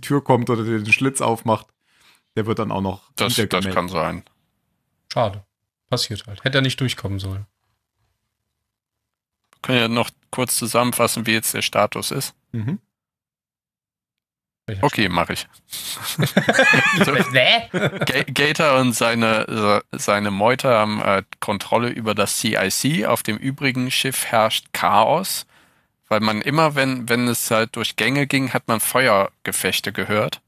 Tür kommt oder den Schlitz aufmacht. Der wird dann auch noch hintergemeldet. Das kann sein. Schade. Passiert halt. Hätte er nicht durchkommen sollen. Wir können ja noch kurz zusammenfassen, wie jetzt der Status ist. Mhm. Okay, mache ich. Gata und seine Meute haben Kontrolle über das CIC. Auf dem übrigen Schiff herrscht Chaos, weil man immer, wenn es halt durch Gänge ging, hat man Feuergefechte gehört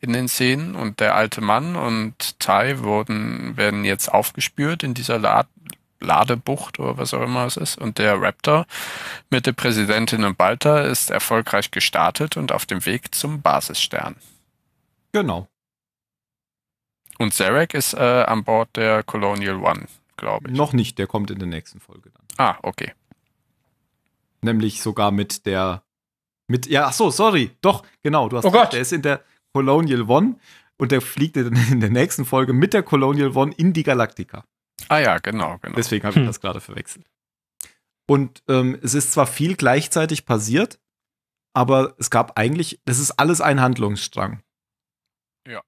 in den Szenen. Und der alte Mann und Tigh werden jetzt aufgespürt in dieser Ladebucht oder was auch immer es ist. Und der Raptor mit der Präsidentin und Balta ist erfolgreich gestartet und auf dem Weg zum Basisstern. Genau. Und Zarek ist an Bord der Colinial One, glaube ich. Noch nicht, der kommt in der nächsten Folge dann. Ah, okay. Nämlich sogar du hast recht, der ist in der Colinial One und der fliegt dann in der nächsten Folge mit der Colinial One in die Galactica. Ah ja, genau. Deswegen habe ich das gerade verwechselt. Und es ist zwar viel gleichzeitig passiert, aber es gab eigentlich, das ist alles ein Handlungsstrang. Ja.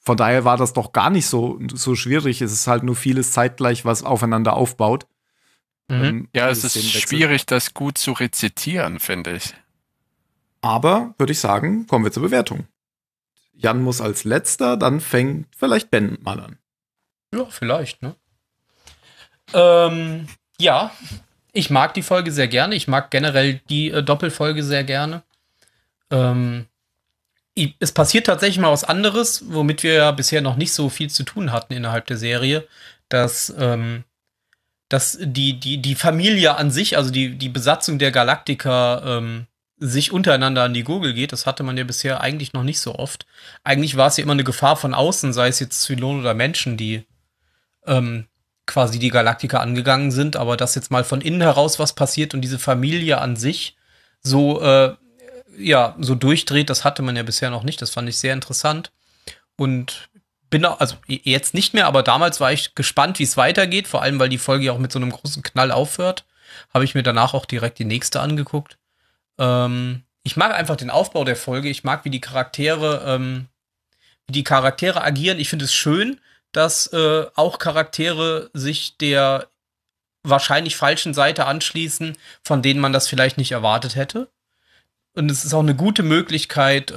Von daher war das doch gar nicht so schwierig. Es ist halt nur vieles zeitgleich, was aufeinander aufbaut. Mhm. Ja, es ist schwierig, das gut zu rezitieren, finde ich. Aber, würde ich sagen, kommen wir zur Bewertung. Jan muss als letzter, dann fängt vielleicht Ben mal an. Ja, vielleicht, ne? Ja, ich mag die Folge sehr gerne. Ich mag generell die Doppelfolge sehr gerne. Es passiert tatsächlich mal was anderes, womit wir ja bisher noch nicht so viel zu tun hatten innerhalb der Serie, dass die Familie an sich, also die Besatzung der Galactica, sich untereinander an die Gurgel geht. Das hatte man ja bisher eigentlich noch nicht so oft. Eigentlich war es ja immer eine Gefahr von außen, sei es jetzt Zylonen oder Menschen, die quasi die Galaktika angegangen sind, aber dass jetzt mal von innen heraus was passiert und diese Familie an sich so durchdreht, das hatte man ja bisher noch nicht. Das fand ich sehr interessant. Und bin auch, also jetzt nicht mehr, aber damals war ich gespannt, wie es weitergeht, vor allem, weil die Folge ja auch mit so einem großen Knall aufhört. Habe ich mir danach auch direkt die nächste angeguckt. Ich mag einfach den Aufbau der Folge. Ich mag, wie die Charaktere agieren. Ich finde es schön, dass auch Charaktere sich der wahrscheinlich falschen Seite anschließen, von denen man das vielleicht nicht erwartet hätte. Und es ist auch eine gute Möglichkeit,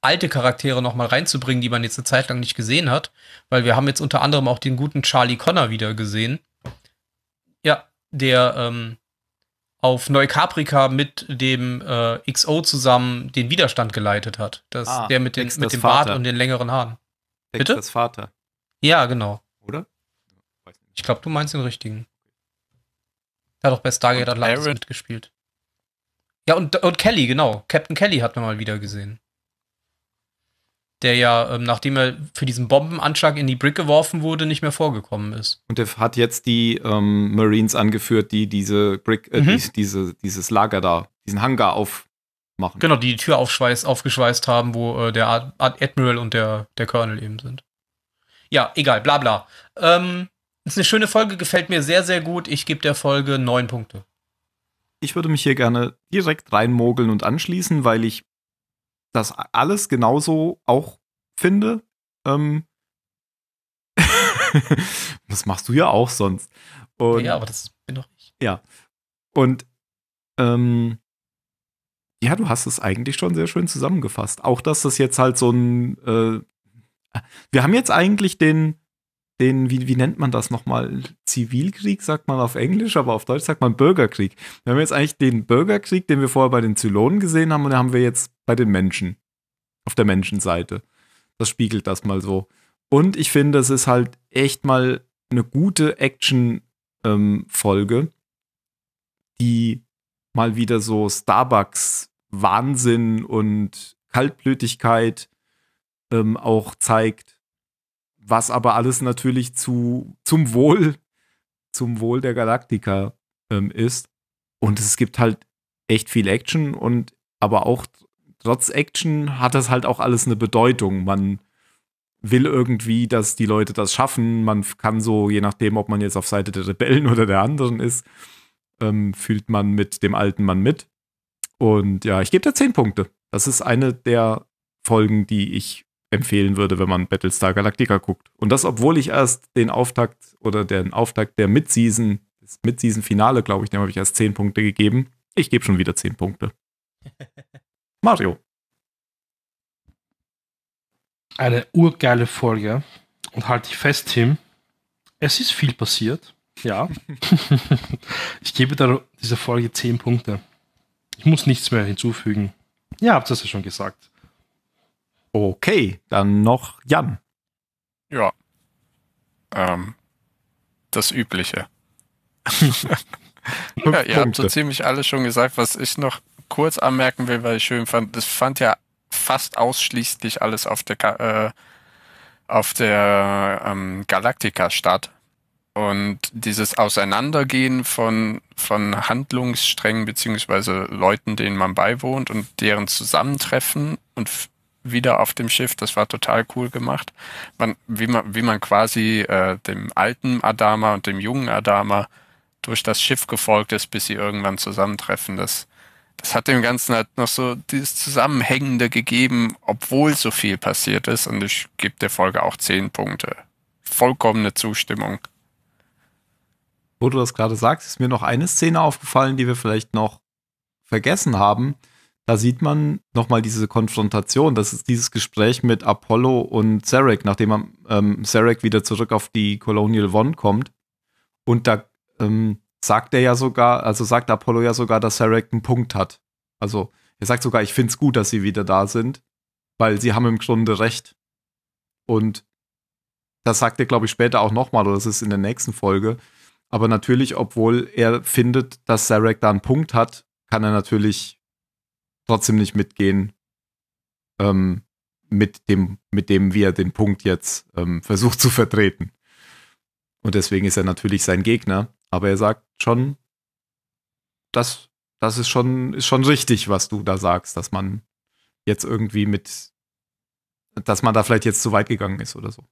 alte Charaktere noch mal reinzubringen, die man jetzt eine Zeit lang nicht gesehen hat. Weil wir haben jetzt unter anderem auch den guten Charlie Connor wieder gesehen. Ja, der auf Neu Caprica mit dem XO zusammen den Widerstand geleitet hat. Der mit dem Bart und den längeren Haaren. Bitte? Das Vater. Ja, genau. Oder? Ich glaube, du meinst den richtigen. Der hat doch bei Stargate Atlantis mitgespielt. Ja, und Kelly, genau. Captain Kelly hat man mal wieder gesehen. Der ja, nachdem er für diesen Bombenanschlag in die Brick geworfen wurde, nicht mehr vorgekommen ist. Und der hat jetzt die Marines angeführt, die diese Brick, dieses Lager da, diesen Hangar aufmachen. Genau, die Tür aufgeschweißt haben, wo der Admiral und der Colonel eben sind. Ja, egal, bla bla. Ist eine schöne Folge, gefällt mir sehr, sehr gut. Ich gebe der Folge 9 Punkte. Ich würde mich hier gerne direkt reinmogeln und anschließen, weil ich das alles genauso auch finde. Das machst du ja auch sonst. Und, ja, aber das bin doch ich. Ja. Und Ja, du hast es eigentlich schon sehr schön zusammengefasst. Auch, dass das jetzt halt so ein wir haben jetzt eigentlich den wie nennt man das nochmal? Zivilkrieg sagt man auf Englisch, aber auf Deutsch sagt man Bürgerkrieg. Wir haben jetzt eigentlich den Bürgerkrieg, den wir vorher bei den Zylonen gesehen haben, und den haben wir jetzt bei den Menschen. Auf der Menschenseite. Das spiegelt das mal so. Und ich finde, es ist halt echt mal eine gute Action-Folge, die mal wieder so Starbucks-Wahnsinn und Kaltblütigkeit auch zeigt, was aber alles natürlich zum Wohl der Galaktiker ist. Und es gibt halt echt viel Action, und aber auch trotz Action hat das halt auch alles eine Bedeutung. Man will irgendwie, dass die Leute das schaffen. Man kann so, je nachdem, ob man jetzt auf Seite der Rebellen oder der anderen ist, fühlt man mit dem alten Mann mit. Und ja, ich gebe da 10 Punkte. Das ist eine der Folgen, die ich empfehlen würde, wenn man Battlestar Galactica guckt. Und das, obwohl ich erst den Auftakt der Mid-Season, das Mid-Season-Finale, glaube ich, dem habe ich erst 10 Punkte gegeben. Ich gebe schon wieder 10 Punkte. Mario. Eine urgeile Folge. Und halte ich fest, Tim, es ist viel passiert. Ja. Ich gebe dieser Folge 10 Punkte. Ich muss nichts mehr hinzufügen. Ja, habt ihr das ja schon gesagt. Okay, dann noch Jan. Ja. Das Übliche. Ja, ihr habt so ziemlich alles schon gesagt, was ich noch kurz anmerken will, weil ich schön fand. Das fand ja fast ausschließlich alles auf der Galactica statt. Und dieses Auseinandergehen von Handlungssträngen beziehungsweise Leuten, denen man beiwohnt, und deren Zusammentreffen und wieder auf dem Schiff, das war total cool gemacht. Wie man quasi dem alten Adama und dem jungen Adama durch das Schiff gefolgt ist, bis sie irgendwann zusammentreffen. Das hat dem Ganzen halt noch so dieses Zusammenhängende gegeben, obwohl so viel passiert ist. Und ich gebe der Folge auch 10 Punkte. Vollkommene Zustimmung. Wo du das gerade sagst, ist mir noch eine Szene aufgefallen, die wir vielleicht noch vergessen haben. Da sieht man nochmal diese Konfrontation. Das ist dieses Gespräch mit Apollo und Zarek, nachdem Zarek wieder zurück auf die Colonial One kommt. Und da sagt Apollo ja sogar, dass Zarek einen Punkt hat. Also er sagt sogar, ich finde es gut, dass sie wieder da sind, weil sie haben im Grunde recht. Und das sagt er, glaube ich, später auch nochmal, oder das ist in der nächsten Folge. Aber natürlich, obwohl er findet, dass Zarek da einen Punkt hat, kann er natürlich trotzdem nicht mitgehen mit dem, wie er den Punkt jetzt versucht zu vertreten. Und deswegen ist er natürlich sein Gegner. Aber er sagt schon, das ist schon richtig, was du da sagst, dass man jetzt irgendwie dass man da vielleicht jetzt zu weit gegangen ist oder so.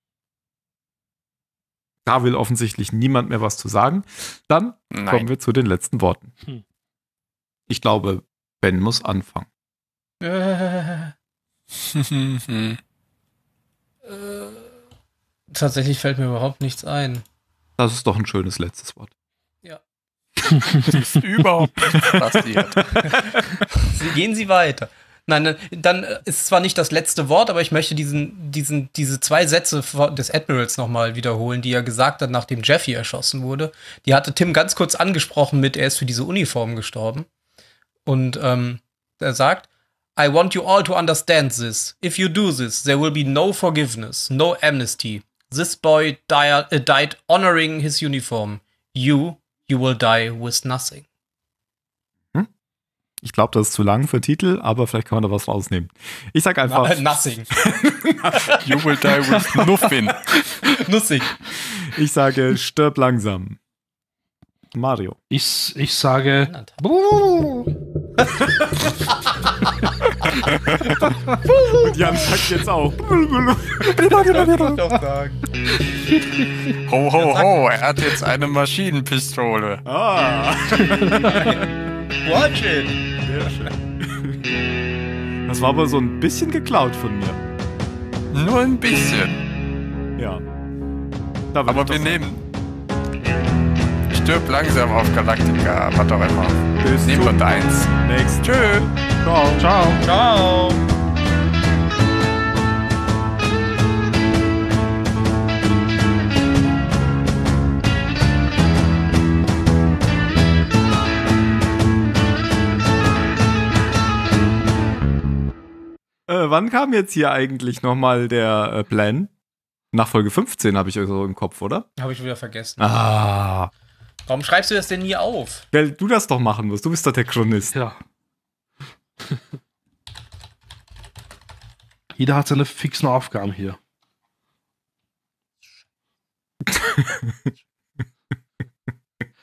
Da will offensichtlich niemand mehr was zu sagen. Dann kommen wir zu den letzten Worten. Ich glaube, Ben muss anfangen. Tatsächlich fällt mir überhaupt nichts ein. Das ist doch ein schönes letztes Wort. Ja. Das ist überhaupt nichts passiert. Gehen Sie weiter. Nein, dann ist zwar nicht das letzte Wort, aber ich möchte diese 2 Sätze des Admirals nochmal wiederholen, die er gesagt hat, nachdem Jeffy erschossen wurde. Die hatte Tim ganz kurz angesprochen mit, er ist für diese Uniform gestorben. Und er sagt, I want you all to understand this. If you do this, there will be no forgiveness, no amnesty. This boy died honoring his uniform. You will die with nothing. Ich glaube, das ist zu lang für Titel, aber vielleicht kann man da was rausnehmen. Ich sag einfach... nothing. You will die with nothing. Nothing. Ich sage, stirb langsam. Mario. Ich sage... Und Jan sagt jetzt auch. Ho, ho, ho, er hat jetzt eine Maschinenpistole. Ah. Watch it. Das war aber so ein bisschen geklaut von mir. Nur ein bisschen. Ja. Aber wir nehmen... stirb langsam auf Galactica, was auch immer. Bis 7 und 1. Nächstes. Tschö. Ciao. Ciao. Ciao. Wann kam jetzt hier eigentlich nochmal der Plan? Nach Folge 15 habe ich so im Kopf, oder? Habe ich wieder vergessen. Ah. Warum schreibst du das denn nie auf? Weil du das doch machen musst. Du bist doch der Chronist. Ja. Jeder hat seine fixen Aufgaben hier.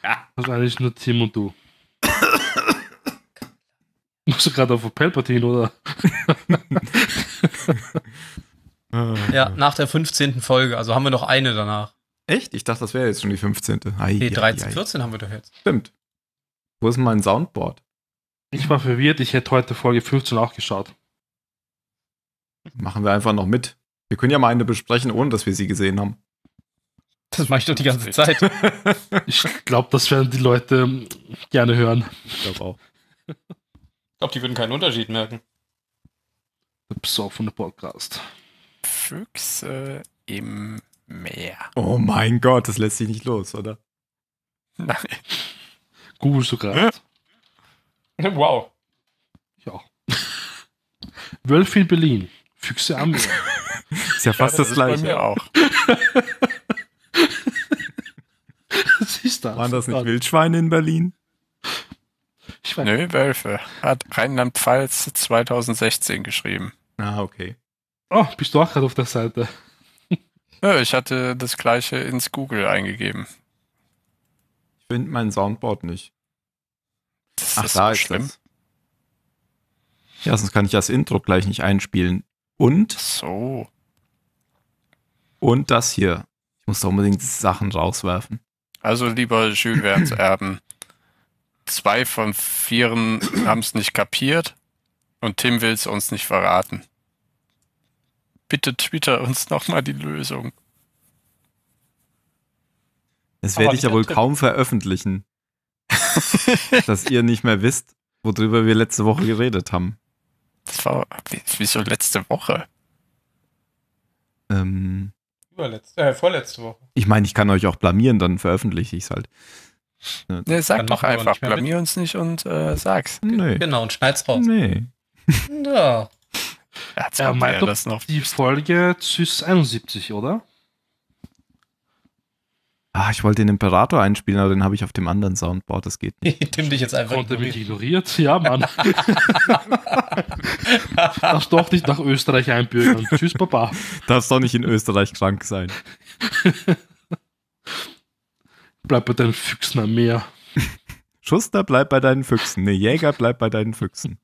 Ja. Das ist eigentlich nur Tim und du. Musst du gerade auf Palpatine, oder? Ja, nach der 15. Folge. Also haben wir noch eine danach. Echt? Ich dachte, das wäre jetzt schon die 15. Nee, 13, 14 haben wir doch jetzt. Stimmt. Wo ist denn mein Soundboard? Ich war verwirrt. Ich hätte heute Folge 15 auch geschaut. Machen wir einfach noch mit. Wir können ja mal eine besprechen, ohne dass wir sie gesehen haben. Das mache ich doch die ganze Zeit. Ich glaube, das werden die Leute gerne hören. Ich glaube auch. Ich glaube, die würden keinen Unterschied merken. Besoffene Podcast. Füchse im Meer. Oh mein Gott, das lässt sich nicht los, oder? Nein. Googlest du gerade? Wow. Ja. Wölfe in Berlin. Füchse am Meer. Ist ja fast das Gleiche. Bei mir auch. Was ist das? Waren das nicht Wildschweine in Berlin? Nö, Wölfe. Hat Rheinland-Pfalz 2016 geschrieben. Ah, okay. Oh, bist du auch gerade auf der Seite? Nö, ich hatte das gleiche ins Google eingegeben. Ich finde mein Soundboard nicht. Ach, ist da so ist das. Ja, sonst kann ich das Intro gleich nicht einspielen. Und? So. Und das hier. Ich muss da unbedingt Sachen rauswerfen. Also lieber Jules Verne's Erben. 2 von 4 haben es nicht kapiert und Tim will es uns nicht verraten. Bitte twitter uns nochmal die Lösung. Das werde ich ja wohl kaum veröffentlichen, dass ihr nicht mehr wisst, worüber wir letzte Woche geredet haben. Das war, wieso letzte Woche? Vorletzte Woche. Ich meine, ich kann euch auch blamieren, dann veröffentliche ich es halt. Ne, sag doch einfach, blamier uns nicht und sag's. Nee. Genau, und schneid's raus. Nee. Ja. Er meint das noch. Die Folge Süß 71, oder? Ah, ich wollte den Imperator einspielen, aber den habe ich auf dem anderen Soundboard, das geht nicht. Tim dich jetzt einfach ignoriert. Ja, Mann. Darfst doch nicht nach Österreich einbürgern. Tschüss, Papa. Darfst doch nicht in Österreich krank sein. Bleib bei deinen Füchsen am Meer. Schuster, bleib bei deinen Füchsen. Ne, Jäger, bleib bei deinen Füchsen.